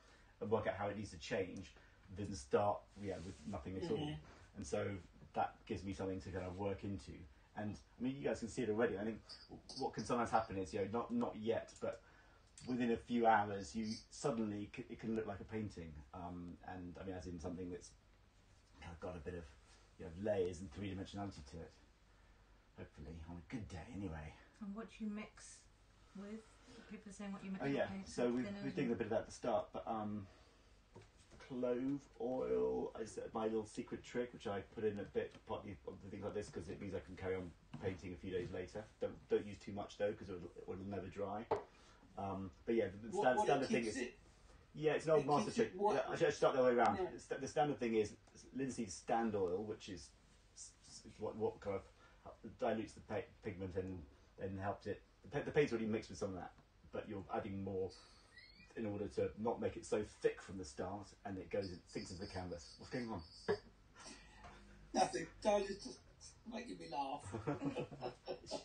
and work out how it needs to change than start yeah, with nothing at mm-hmm. all. And so that gives me something to kind of work into. And I mean, you guys can see it already. I think what can sometimes happen is, you know, not, not yet, but within a few hours, you suddenly, c it can look like a painting. Um, and I mean, as in something that's kind of got a bit of you know, layers and three-dimensionality to it. Hopefully, on a good day anyway. And what do you mix with? People are saying what you mix with. Oh yeah, with so we we did a bit of that at the start, but um, clove oil is my little secret trick, which I put in a bit, partly on things like this, because it means I can carry on painting a few days later. Don't don't use too much though, because it'll, it'll never dry. Um, but yeah, the what, stand, what standard thing is it, yeah, it's an old it master trick. What, I should start the other way around. No. The, the standard thing is linseed stand oil, which is what what kind of dilutes the pe pigment and and helps it. The, the paint's already mixed with some of that, but you're adding more in order to not make it so thick from the start, and it goes, it sinks into the canvas. What's going on? Nothing. Dahlia's just making me laugh.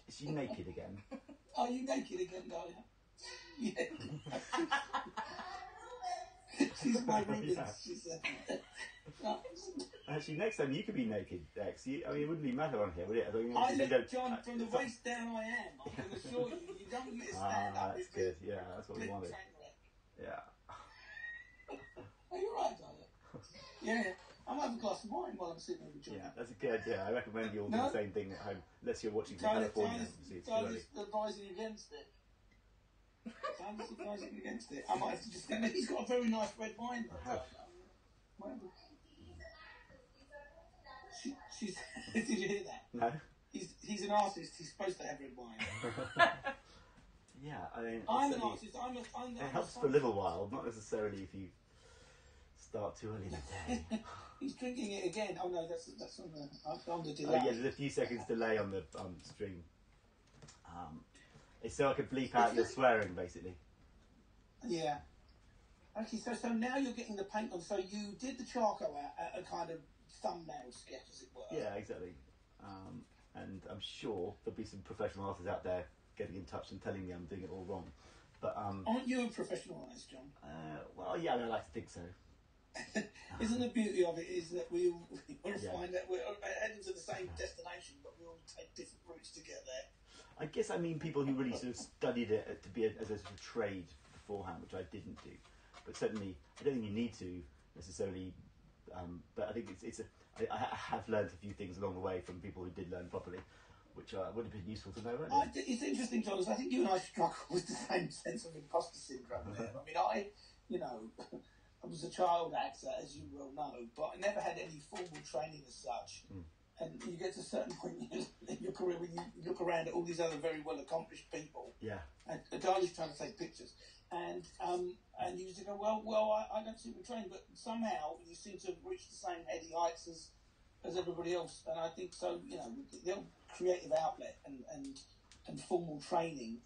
Is she naked again? Are you naked again, Dahlia? Yeah. She's my Rubens, she said. Actually, next time you could be naked, Dex. You, I mean, it wouldn't be matter on here, would it? I, mean, I look, John, uh, from the waist down I am. I can assure you, you don't miss that. Ah, that's good. Yeah, that's what we wanted. Yeah. Are you right, are you? Yeah. I might have a glass of wine while I'm sitting with John. Yeah, that's a good idea. I recommend you all do no? the same thing at home, unless you're watching from California. Tyler's advising against it. Tyler's advising against it. I might have to just get. He's got a very nice red wine. She, she's. Did you hear that? No. He's he's an artist. He's supposed to have red wine. Yeah, I mean, I'm an artist. I'm a. I'm it helps a for a little while, not necessarily if you start too early in the day. He's drinking it again. Oh no, that's that's on the on the delay. Oh, yeah, there's a few seconds delay on the on the stream. Um, it's so I can bleep out your swearing, basically. Yeah. Okay, so so now you're getting the paint on. So you did the charcoal at a kind of thumbnail sketch, as it were. Yeah, exactly. Um, and I'm sure there'll be some professional artists out there getting in touch and telling me I'm doing it all wrong. But um, aren't you a professional artist, John? Uh, well, yeah, I mean, I like to think so. Isn't the beauty of it is that we all, we all yeah. find that we're heading to the same destination, but we all take different routes to get there. I guess I mean people who really sort of studied it to be a, as a sort of trade beforehand, which I didn't do. But certainly, I don't think you need to necessarily. Um, but I think it's it's a. I, I have learned a few things along the way from people who did learn properly, which uh, would have been useful to know. Wouldn't it? I, it's interesting, John. I think you and I struggle with the same sense of imposter syndrome. There. I mean, I, you know. I was a child actor, as you well know, but I never had any formal training as such. Mm. And you get to a certain point in your career when you look around at all these other very well accomplished people. Yeah. And Dahlia's trying to take pictures, and um, and you just go, well, well, I, I don't seem to train, but somehow you seem to have reached the same heady heights as as everybody else. And I think so. You know, the creative outlet and and, and formal training.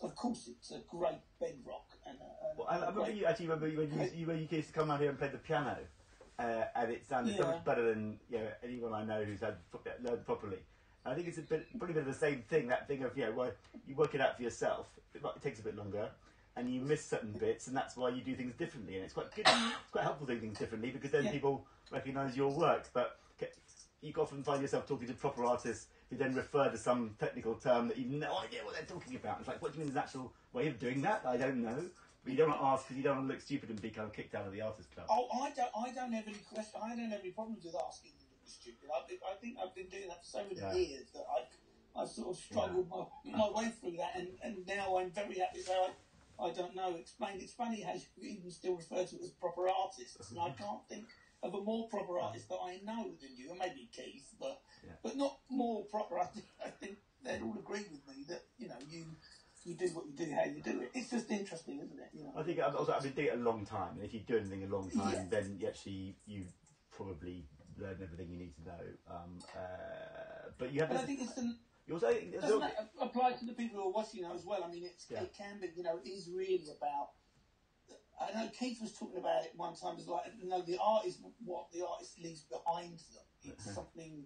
Of course, it's a great bedrock. And a, and well, I, I remember you actually remember when you, you, when you used to come out here and play the piano, uh, and it sounded yeah. so much better than you know anyone I know who's had learned properly. And I think it's a bit, probably a bit of the same thing. That thing of yeah, you know, well, you work it out for yourself. It, it takes a bit longer, and you miss certain bits, and that's why you do things differently. And it's quite good. It's quite helpful doing things differently because then yeah. people recognise your work. But you often find yourself talking to proper artists. Who then refer to some technical term that you've no idea what they're talking about. It's like, what do you mean, his actual way of doing that? I don't know. But you don't want to ask because you don't want to look stupid and be kind of kicked out of the artist club. Oh, I don't. I don't have any question. I don't have any problems with asking you to be stupid. I, I think I've been doing that for so many yeah. years that I, I've sort of struggled yeah. my, my way through that, and, and now I'm very happy that I. I don't know. Explained. It's funny how you even still refer to it as proper artists, and I can't think. Of a more proper artist that I know than you, and maybe Keith, but yeah. but not more proper. I think I think they'd all agree with me that you know you you do what you do, how you do it. It's just interesting, isn't it? You know? I think also I've been doing it a long time, and if you do anything a long time, yeah. then you actually you probably learn everything you need to know. Um, uh, but you have. But I think it's an, you also doesn't little... that apply to the people who are watching now as well? I mean, it's yeah. it can be. You know, it is really about. I know Keith was talking about it one time. It was like, no, the art is what the artist leaves behind them. It's mm-hmm. something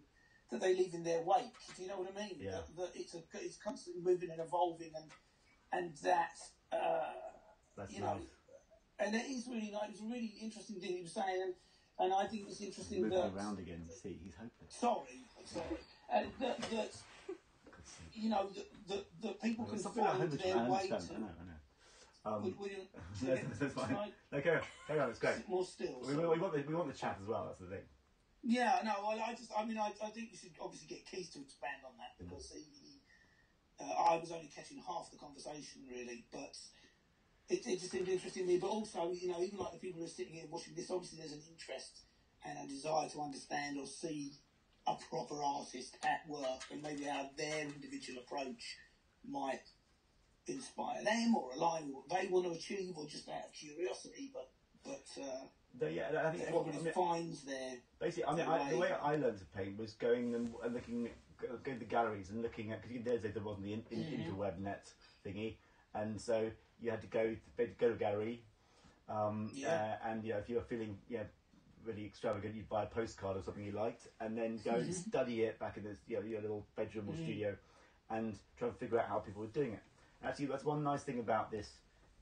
that they leave in their wake. Do you know what I mean? Yeah. That, that it's a, it's constantly moving and evolving, and and that uh, that's you nice. know, and it is really nice. It was a really interesting thing he was saying, and, and I think it's interesting moving that around again. See, he's hopeless. Sorry, sorry. And that, that you know that that people well, can find their I way to. I know, I know. Um, that's fine. No, carry on. Carry on. It's great. More still. We, we, we want the we want the chat as well. That's the thing. Yeah. No. I, I just. I mean. I. I think you should obviously get Keith to expand on that because he. he uh, I was only catching half the conversation really, but it, it just seemed interesting to me. But also, you know, even like the people who are sitting here watching this, obviously there's an interest and a desire to understand or see a proper artist at work and maybe how their individual approach might. Inspire them or align with what they want to achieve or just out of curiosity but but uh they, yeah I think everybody I mean, finds their basically I mean I, the way I learned to paint was going and, and looking at, going to the galleries and looking at because there wasn't the in, in, mm-hmm. interweb net thingy and so you had to go to, go to a gallery um yeah. uh, and you know if you were feeling yeah you know, really extravagant you'd buy a postcard or something you liked and then go and study it back in this you know your little bedroom or mm-hmm. studio and try and figure out how people were doing it. Actually, that's one nice thing about this,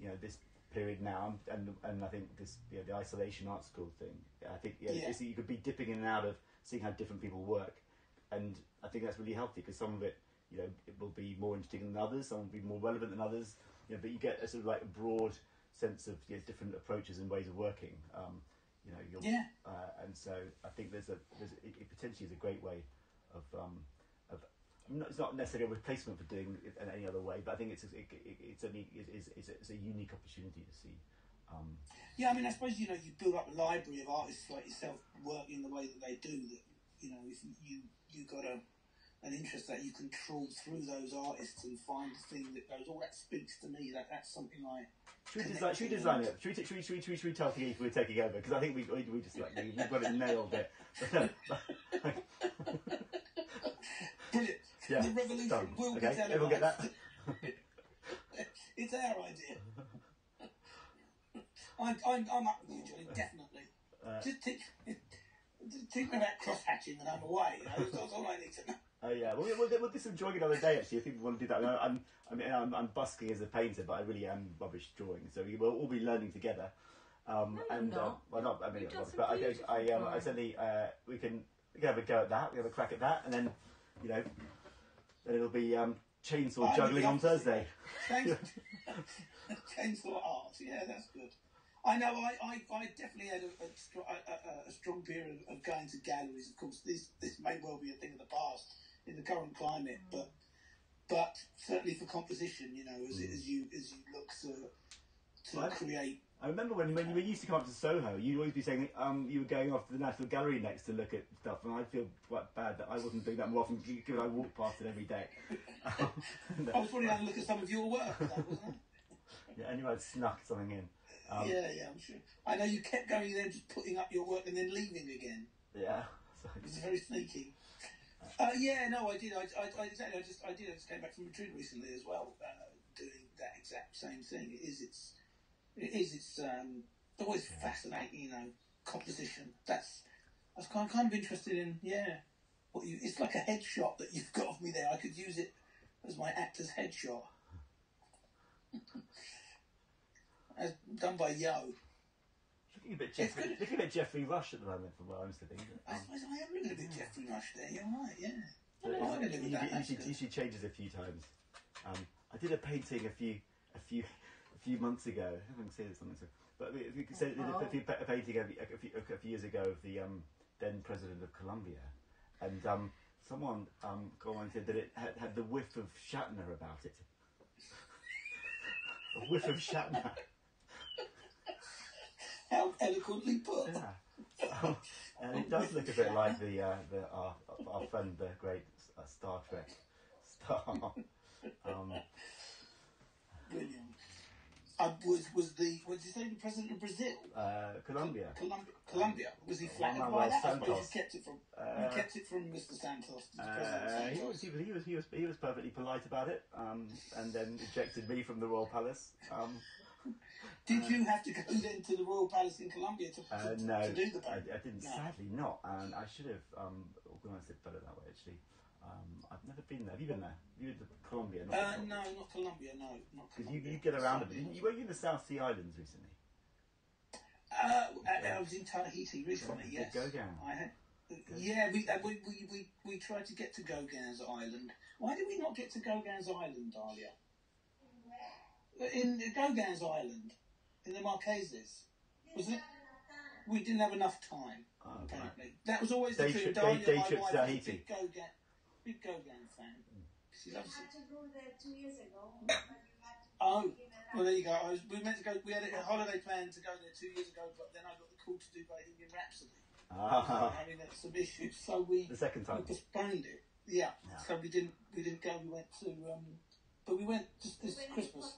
you know, this period now, and and I think this, you know, the Isolation Art School thing. I think yeah, yeah. It's, you could be dipping in and out of seeing how different people work, and I think that's really healthy because some of it, you know, it will be more interesting than others, some will be more relevant than others, you know. But you get a sort of like a broad sense of you know, different approaches and ways of working, um, you know. You'll, yeah. Uh, and so I think there's a there's a, it potentially is a great way of. Um, It's not necessarily a replacement for doing it in any other way, but I think it's it, it, it's, a, it's, it's, a, it's a unique opportunity to see. Um, yeah, I mean, I suppose you know you build up a library of artists like yourself working the way that they do. That you know, if you you got a an interest that you can trawl through those artists and find a thing that goes, oh, that speaks to me, that that's something I... Should we design, should we design it? Should we, should, we, should, we, should we tell Keith we're taking over? Because I think we, we, we just like, we've got it nailed there. Brilliant. Yeah, the revolution done. Will okay. be televised. Everyone get that? It's our idea. I'm, I'm, I'm up with you, Johnny, definitely. Uh, just think, just think about cross-hatching and I'm away, you know, that's all I need to know. Oh yeah, we'll, we'll, we'll do some drawing another day actually, if people want to do that. I'm, I mean, I'm, I'm busking as a painter, but I really am rubbish drawing, so we will all be learning together. Um, no, and, not. Uh, well, not, I mean, it was, but I, I, I, um, I certainly, uh, we can, we can have a go at that, we have a crack at that, and then, you know, then it'll be um, chainsaw oh, juggling on Thursday. Chainsaw, chainsaw art, yeah, that's good. I know, I, I, I definitely had a, a, a strong period of, of going to galleries. Of course, this this may well be a thing of the past in the current climate, mm. but but certainly for composition, you know, as, mm. as you as you look to to well, create. I remember when when we used to come up to Soho, you'd always be saying um, you were going off to the National Gallery next to look at stuff, and I feel quite bad that I wasn't doing that more often because I walked past it every day. um, no. I was probably having a look at some of your work, though, wasn't I? Yeah, and you might have snuck something in. Um, yeah, yeah, I'm sure. I know you kept going there, just putting up your work and then leaving again. Yeah, it was very sneaky. Uh, yeah, no, I did. I, I, I exactly. I just, I did. I just came back from Madrid recently as well, uh, doing that exact same thing. It is, it's, it is, it's um, always yeah. fascinating, you know, composition. That's, I was kind, kind of interested in. Yeah, what you? It's like a headshot that you've got of me there. I could use it as my actor's headshot. As done by Yeo. Looking a bit Jeffrey, good. Looking a bit Jeffrey Rush at the moment, from where I'm sitting. I suppose I am looking a bit Jeffrey Rush there. You're right, yeah. No, no, I'm he, that, he, usually, usually changes a few times. Um, I did a painting a few, a few, a few months ago. I haven't seen it something so. But you could say oh, a, few, a painting a few, a few years ago of the um, then president of Colombia, and um, someone um, commented that it had, had the whiff of Shatner about it. A whiff of Shatner. How eloquently put. Yeah. Um, and it does look a bit like the, uh, the our, our friend, the great uh, Star Trek star. Um, Brilliant. Uh, was, was the, what did you say, the president of Brazil? Uh, Colombia. Colombia. Colombia. Was he flattered by that? I suppose you kept it from, uh, you kept it from Mister Santos. The uh, president Santos. He, was, he, was, he, was, he, was, he was perfectly polite about it, um, and then ejected me from the Royal Palace. Um, Did you have to go then to the Royal Palace in Colombia to, to, uh, no, to do the painting? I, I didn't, no. sadly not. And I should have um, organised it better that way, actually. Um, I've never been there. Have you been there? You were to Colombia? Not uh, no, not Colombia, no. Because you, you get around a bit. You, were you in the South Sea Islands recently? Uh, I, I was in Tahiti recently, yeah, yes. Gogan. I had, yeah, we, we, we, we, we tried to get to Gogan's Island. Why did we not get to Gogan's Island, Dahlia? In Gogan's Island, in the Marquesas, was it? We didn't have enough time, oh, apparently. Right. That was always the trip. Dahlia, my wife, was a big Gauguin, big Gauguin fan. She loves it. We had to go there two years ago. But we had to oh, well there you go. I was, we meant to go. We had a holiday plan to go there two years ago, but then I got the call to do Bohemian Rhapsody. Ah. I mean, that's some issues. So we the second time we postponed it. Yeah. yeah. So we didn't. We didn't go. We went to. Um, But we went just this we Christmas.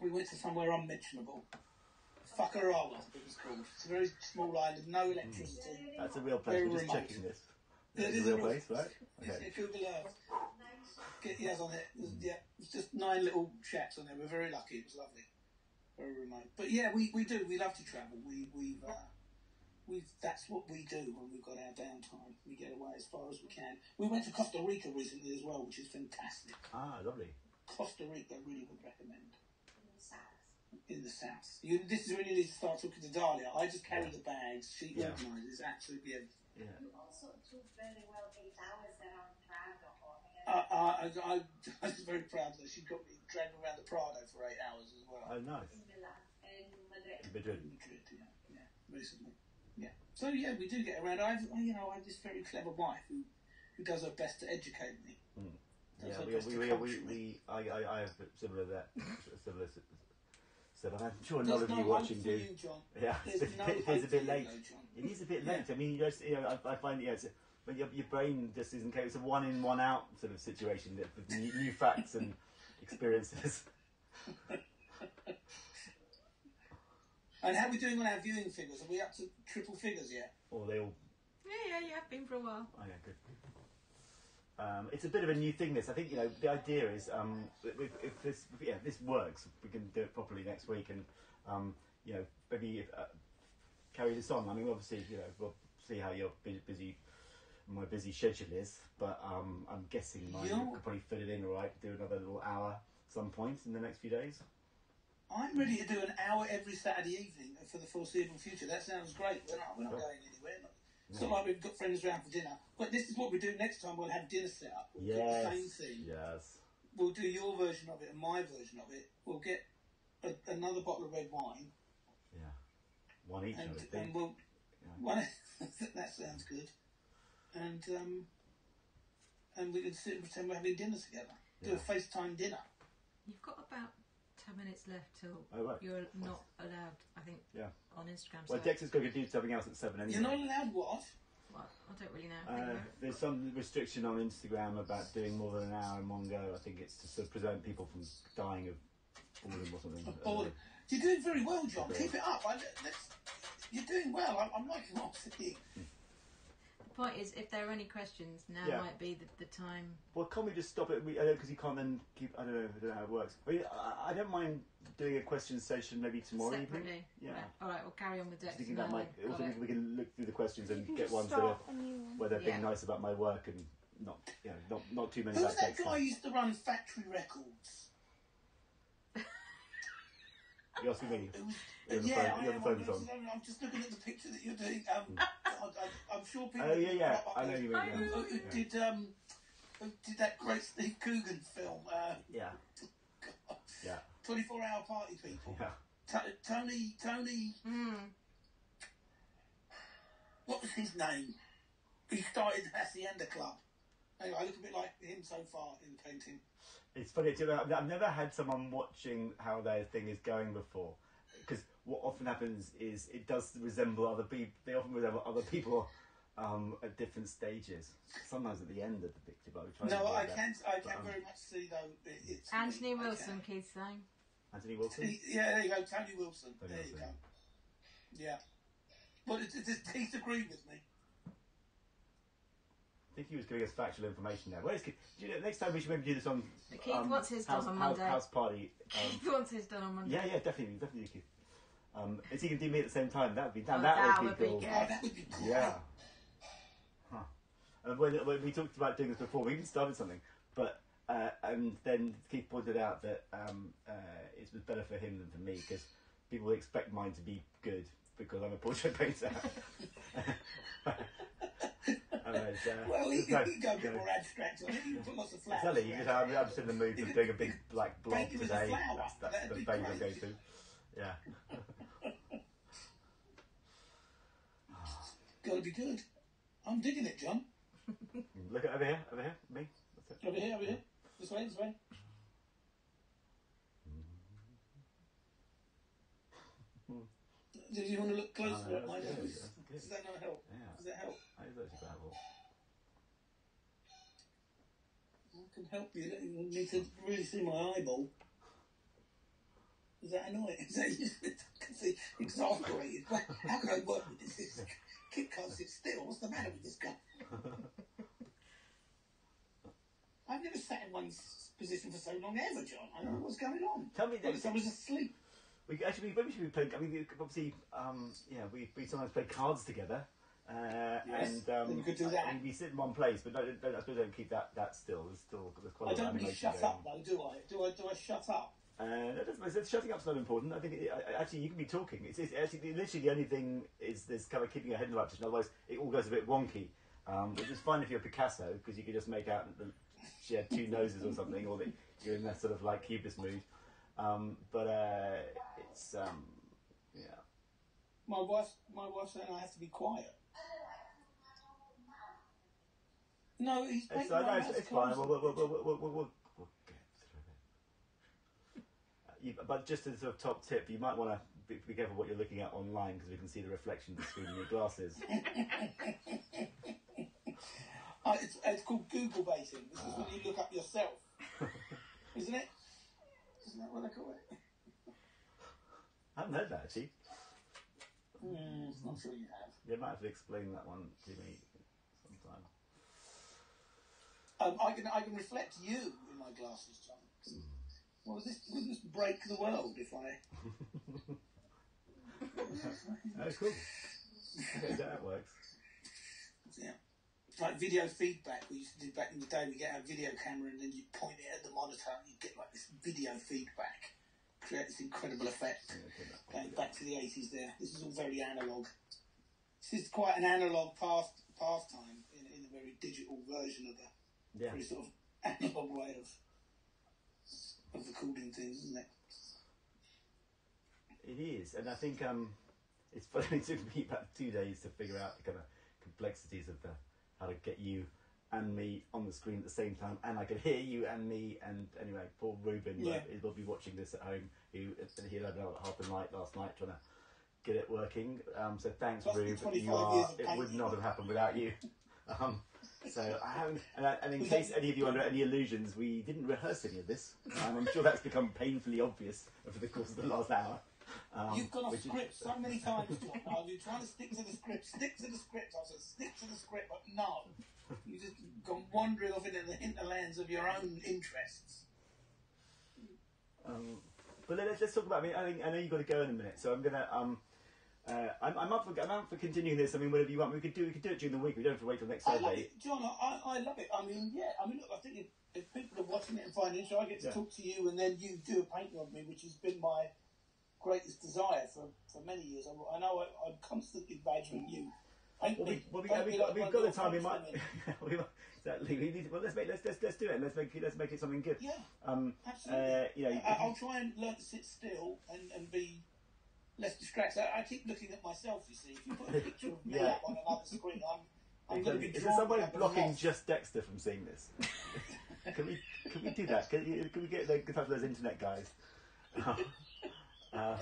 We went to somewhere unmentionable. Fitzcarraldo, I think it was called. It's a very small island, no electricity. Mm. That's a real place. Very We're just remote. Checking this. It is a real place, place right? Okay. Google Earth. Get Yaz on it. Mm. Yeah, it's just nine little shacks on there. We're very lucky. It was lovely. Very remote. But yeah, we, we do. We love to travel. We we've uh, we've that's what we do when we've got our downtime. We get away as far as we can. We went to Costa Rica recently as well, which is fantastic. Ah, lovely. Costa Rica, really would recommend. In the south. In the south. You, this is when you need to start talking to Dahlia. I just carry yeah. the bags. She yeah. organises absolutely everything. Yeah. You also took very well eight hours around Prado. Uh, I, I, I was very proud that she got me dragged around the Prado for eight hours as well. Oh, nice. In Milan and Madrid. In Madrid. In Madrid, yeah. Yeah, recently. Yeah. So yeah, we do get around. I've, you know, I have this very clever wife who, who does her best to educate me. Mm. Yeah, we, we, we, we, we, I, I, I have similar that, similar. So I'm sure none of no you watching do. You, John. Yeah, There's it's, no it's, it's a bit late. You, though, John. It is a bit late. Yeah. I mean, you know, you know I, I find yeah, it's, But your, your brain just isn't capable. It's a one in, one out sort of situation with new, new facts and experiences. And how are we doing on our viewing figures? Are we up to triple figures yet? Or they all... Yeah, yeah, you have been for a while. Oh, yeah, good. Um, it's a bit of a new thing, this. I think, you know, the idea is um, if, if this if, yeah, if this works, we can do it properly next week and, um, you know, maybe if, uh, carry this on. I mean, obviously, you know, we'll see how your busy, my busy schedule is, but um, I'm guessing mine You're... could probably fit it in all right, do another little hour at some point in the next few days. I'm ready to do an hour every Saturday evening for the foreseeable future. That sounds great. We're not, we're not going anywhere. It's not like we've got friends round for dinner. But this is what we do next time. We'll have dinner set up. We'll yes. do the same thing. Yes. We'll do your version of it and my version of it. We'll get a, another bottle of red wine. Yeah. One each. And, and we'll. Yeah. One, that sounds good. And um, and we can sit and pretend we're having dinner together. Do yeah. a FaceTime dinner. You've got about minutes left till oh, right. you're not allowed, I think, yeah. on Instagram. Well, so Dexter's going to do something else at seven anyway. You're not allowed what? Well, I don't really know. Uh, there's some restriction on Instagram about doing more than an hour in one go. I think it's to sort of prevent people from dying of boredom or something. Of boredom. You're doing very well, John. Yeah. Keep it up. I, that's, you're doing well. I'm, I'm liking what I'm seeing. The point is, if there are any questions, now yeah. might be the, the time. Well, can't we just stop it? Because you can't then keep. I don't know, I don't know how it works. I, mean, I, I don't mind doing a question session maybe tomorrow Separately. evening. Yeah. Right. All right, we'll carry on with Dexter. Thinking that might. Also, we can look through the questions and get ones that are, where they're yeah. being nice about my work and not, you know, not, not too many. Who's that guy who used to run Factory Records? You're asking me. You're yeah, the phone, I am. The phone was, I'm just looking at the picture that you're doing. Um, God, I, I'm sure people. Oh uh, yeah, yeah. I know you. Mean, who, who yeah. did um, who did that great Steve Coogan film? Uh, yeah. God. Yeah. Twenty-four hour party people. Yeah. T Tony, Tony. Mm. What was his name? He started the Hacienda Club. Anyway, I look a bit like him so far in the painting. It's funny too. I've never had someone watching how their thing is going before, because what often happens is it does resemble other people. They often resemble other people um, at different stages. Sometimes at the end of the picture, but we try. No, I can. That. I but, can um, very much see though. It's Anthony me. Wilson, okay. Keith's saying. Anthony Wilson. T yeah, there you go, Tony Wilson. Tony there Wilson. you go. Yeah, but it, it, it, Keith agreed with me. I think he was giving us factual information there. Well, it's good. You know, next time we should maybe do this on Keith um, wants his house, done on Monday. House, house party. Um, Keith wants his done on Monday. Yeah, yeah, definitely, definitely, Keith. Um, if he can do me at the same time, that would be that, oh, that, that would, would be cool. Be good. Oh, that would be cool. Yeah. Huh. And when, when we talked about doing this before, we even started something, but uh, and then Keith pointed out that um, uh, it was better for him than for me because people would expect mine to be good because I'm a portrait painter. Know, uh, well, you can, can go a bit more abstract on it. You can put lots of flowers. Exactly. You just, I'm, I'm just in the mood for doing a big like blob today. That's, that's the phase I go to. Yeah. Gotta be good. I'm digging it, John. Look at over here, over here, me. That's it. Over here, over here. This way, this way. Do you want to look closer oh, at my good. nose? Does that not help? Yeah. Does that help? That is actually bad. I can help you. You don't need to really see my eyeball. Is that annoying? Is that you? I can see exasperated. How can I work with this? This kid can't sit still. What's the matter with this guy? I've never sat in one position for so long ever, John. I don't know what's going on. Tell me that. Someone's asleep. We actually maybe should be playing. I mean, obviously, um, yeah, we we sometimes play cards together, uh, yes, and um, we could do that. I mean, we sit in one place, but no, don't, I suppose don't keep that that still. There's still there's quite I don't really shut going. up though, do I? Do I do I shut up? Uh, no, doesn't shutting up's not important. I think it, actually you can be talking. It's, it's actually literally the only thing is this kind of keeping your head in the right position. Otherwise, it all goes a bit wonky, um, which is fine if you're Picasso because you can just make out that she had two noses or something, or that you're in that sort of like cubist mood. Um, but uh, it's um, yeah. My wife, my wife said I have to be quiet. No, he's making it's, my no, it's, it's fine. We'll, we'll, we'll, we'll, we'll, we'll, we'll get through it. Uh, you, but just as a sort of top tip, you might want to be, be careful what you're looking at online because we can see the reflection of the screen in your glasses. Uh, it's, it's called Google basing. This is when you look up yourself. Isn't it? Isn't that what I call it? I haven't heard that, actually. Mm, I'm sure you have. You might have to explain that one to me sometime. Um, I can I can reflect you in my glasses, John. Mm. Well, was this, wouldn't this break the world if I... That's cool. Yeah, that works. Yeah. It's like video feedback we used to do back in the day. We get our video camera and then you point it at the monitor and you get like this video feedback. Create this incredible effect. Yeah, going back to the eighties there. This is all very analogue. This is quite an analogue past pastime in, in a very digital version of a yeah. very sort of analogue way of of recording things, isn't it? It is, and I think um, it's funny. It took me about two days to figure out the kind of complexities of the, how to get you and me on the screen at the same time, and I could hear you and me. And anyway, poor Ruben yeah. will be watching this at home. Who he had half the night last night trying to get it working. Um, so thanks, Ruben. You are. It would not have happened without you. Um, so I haven't. And, I, and in case any of you are under any illusions, we didn't rehearse any of this. Um, I'm sure that's become painfully obvious over the course of the last hour. Um, You've gone off script is, so many times, John. I've been trying to stick to the script, stick to the script. I said, stick to the script, but no. You've just gone wandering off into the hinterlands of your own interests. Um, but let's, let's talk about. I mean, I, think, I know you've got to go in a minute, so I'm gonna. Um, uh, I'm, I'm up for. I'm up for continuing this. I mean, whatever you want, we could do. We could do it during the week. We don't have to wait till next Saturday. John, I, I love it. I mean, yeah. I mean, look. I think if, if people are watching it and finding it, so I get to yeah. talk to you, and then you do a painting of me, which has been my greatest desire for, for many years. I, I know I, I'm constantly badgering you. Well, we, well, we, we, we, like we've got the time. We might. we might exactly. We need. Well, let's make. Let's let's let's do it. Let's make. Let's make it something good. Yeah. Um, absolutely. Uh, you know, I, I'll try and learn to sit still and, and be less distracted. I, I keep looking at myself. You see, if you put a picture of me yeah. up on another screen, I'm. I'm going to be. Is there someone blocking just Dexter from seeing this? Can we? Can we do that? Can, can we get the touch those internet guys? Uh, uh,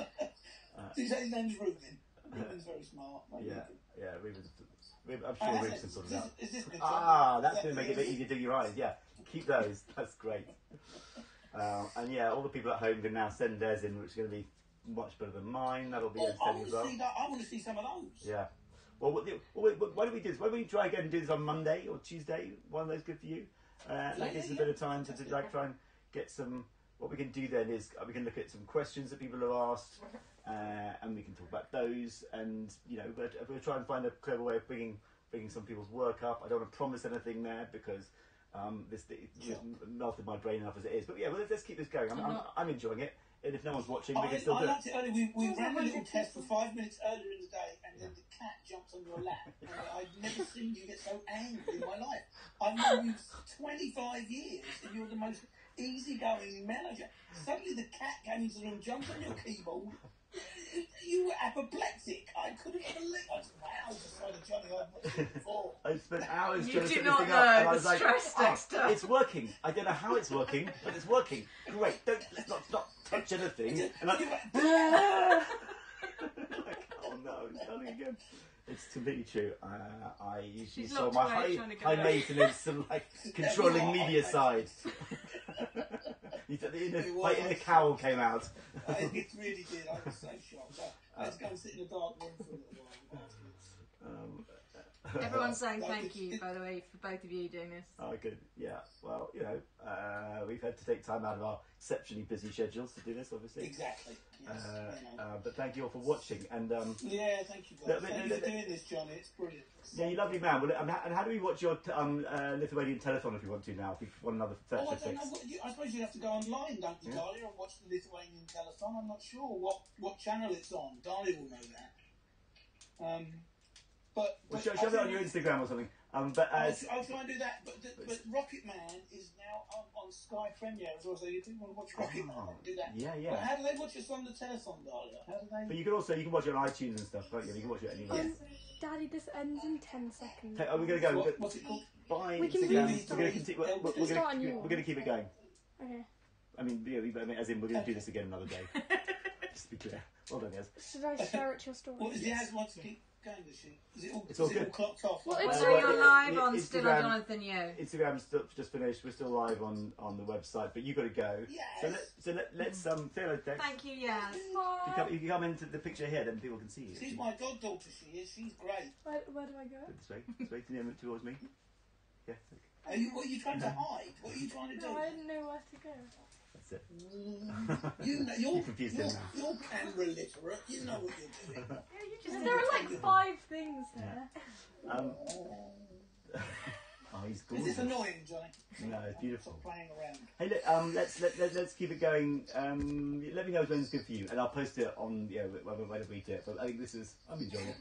His name's Ruben. Ruben's very smart. Yeah. Yeah, Ruben's, Ruben, I'm sure Ruben's some sort of that. Is this good? Ah, that's going to make it a bit easier to do your eyes, yeah. Keep those, that's great. Um, and yeah, all the people at home can now send theirs in, which is going to be much better than mine. That'll be entertaining as well. I want to see some of those. Yeah. Well, what, what, what, why don't we do this? Why don't we try again and do this on Monday or Tuesday? One of those good for you? Uh, and that gives us a bit of time to, to like, try and get some... What we can do then is we can look at some questions that people have asked, uh, and we can talk about those. And you know, we're, we're trying to find a clever way of bringing bringing some people's work up. I don't want to promise anything there because um, this it's melted my brain enough as it is. But yeah, well, let's keep this going. I'm, I'm, I'm enjoying it, and if no one's watching, we I, can still I do liked it. Earlier. We, we ran a little test for five minutes earlier in the day, and then the cat jumped on your lap. And I've never seen you get so angry in my life. I've known you twenty-five years, and you're the most easygoing manager. Suddenly the cat came into the room, jumped on your keyboard. You were apoplectic. I couldn't believe. I spent hours trying to Johnny. I've watched it before. I spent hours you trying to set this thing up, and I was like, oh, "It's working. I don't know how it's working, but it's working. Great. Don't let's not not touch anything." And I'm like, like, "Oh no, Johnny again." It's completely true. Uh, I usually saw my high, high maintenance and like controlling media side. the inner, my inner cowl came out. uh, it really did. I was so shocked. I had to go and sit in a dark room for a little while afterwards. Um, Everyone's saying thank you, by the way, for both of you doing this. Oh, good. Yeah. Well, you know, uh, we've had to take time out of our exceptionally busy schedules to do this, obviously. Exactly. Yes, uh, you know. uh, but thank you all for watching. And um, yeah, thank you guys. Thank you for doing this, Johnny. It's brilliant. Yeah, you lovely man. Well, and how, and how do we watch your t um, uh, Lithuanian telethon if you want to now? If you want another thirty oh, I don't know. What, you, I suppose you have to go online, don't you, yeah. Dahlia, and watch the Lithuanian telethon. I'm not sure what, what channel it's on. Dahlia will know that. Um, but, well, but show, show it on your Instagram or something. Um, but uh, I'll, I'll try and do that. But, the, but Rocket Man is now on, on Sky Premiere as well, so you do want to watch Rocket Man. Oh, do that. Yeah, yeah. But how do they watch us on the telethon, Dahlia? How do they? But you can also you can watch it on iTunes and stuff, don't you? You can watch it anywhere. Um, Daddy, this ends in ten seconds. Are we going to go? What, what's it called? Bye. We can really start. We're going to keep it going. Okay. I mean, yeah, I mean, as in, we're going to do this again another day. Just to be clear. Well done, Yaz. Should I share it to your story? What is Yaz wants to keep? going with you? Is it all, it's all, is it all clocked off? Well, it's well, well, live it, on Instagram, still on Jonathan Yeo. Instagram's still, just finished. We're still live on, on the website, but you've got to go. Yes. So, let, so let, let's um, say hello, Dex. Thank you, yes. If you, come, if you come into the picture here, then people can see you. She's my goddaughter, she is. She's great. Where, where do I go? This way. This way, towards me. Yeah. Are you, what are you trying to hide? What are you trying to do? No, I didn't know where to go. That's it. you know, you're, confused you're, now. You're camera literate. You know what you're doing. Yeah, you just there are like five things there. Yeah. Um, oh, he's gorgeous. Is this annoying, Johnny? No, it's beautiful. Stop playing around. Hey, look, um, let's let, let, let's keep it going. Um, let me know when it's good for you, and I'll post it on. Yeah, you know, whether we do it, but I think this is. I'm enjoying it.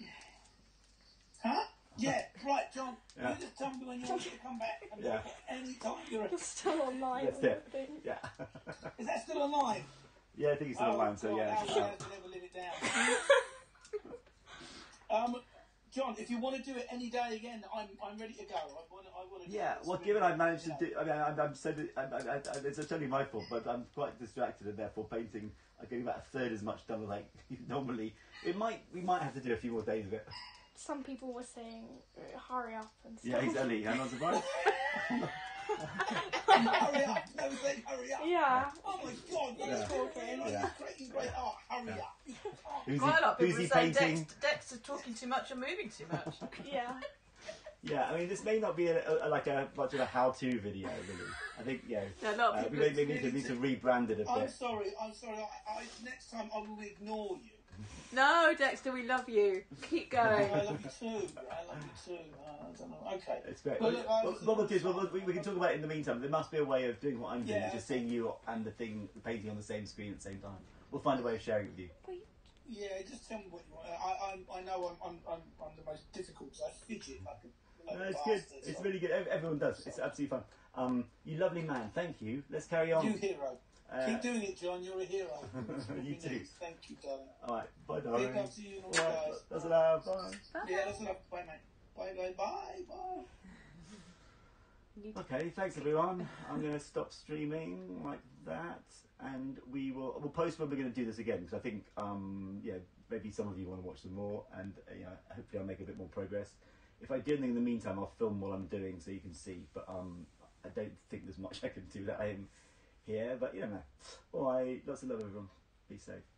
Huh? Yeah, right, John. Yeah. You just tell me when you want to come back. And yeah. Any time you're it's still online. That's it. Yeah. Is that still online? Yeah, I think it's still oh, online. God, so yeah. I'll never live it down. um, John, if you want to do it any day again, I'm I'm ready to go. I want to. I want to yeah. Do well, given I managed to do, I mean, I'm, I'm so. I, I, I, it's totally my fault, but I'm quite distracted and therefore painting. I'm getting about a third as much done like normally. It might. We might have to do a few more days of it. Some people were saying, hurry up and stuff. Yeah, exactly. I'm not surprised. Hurry up. No, they hurry up. Yeah. Oh, my God. What yeah. talking? Like, yeah. Great, great art. Hurry yeah. up. Who's quite he, a lot of people were saying Dexter, Dexter talking too much and moving too much. Yeah. Yeah, I mean, this may not be a, a, like a much of a how-to video, really. I think, yeah, no, no, uh, we may need to, need to rebrand it a I'm bit. I'm sorry. I'm sorry. I, I, next time, I will ignore you. No, Dexter, we love you. Keep going. I love you too. I love you too. Uh, I don't know. Okay. It's great. Well, look, well, well, well, well, we, we can talk about it in the meantime. There must be a way of doing what I'm doing, yeah. just seeing you and the thing, the painting on the same screen at the same time. We'll find a way of sharing it with you. Wait. Yeah, just tell me what you want. I, I, I know I'm, I'm, I'm, I'm the most difficult, so I fidget like a like no, it's bastard, good. It's so. Really good. Everyone does. It's absolutely fun. Um, you lovely man. Thank you. Let's carry on. You hero. Uh, Keep doing it, John. You're a hero. You too. Thank you, darling. All right. Bye, darling. Big love to you and all the guys. That's enough. Bye. Bye. Yeah, that's enough. Bye, mate. Bye, guys. Bye, bye. Okay. Thanks, everyone. I'm going to stop streaming like that, and we will we'll post when we're going to do this again because I think um yeah maybe some of you want to watch some more, and uh, you know, hopefully I'll make a bit more progress. If I do anything in the meantime, I'll film what I'm doing so you can see. But um, I don't think there's much I can do that I am. Here, but you don't know. All right, lots of love, everyone. Be safe.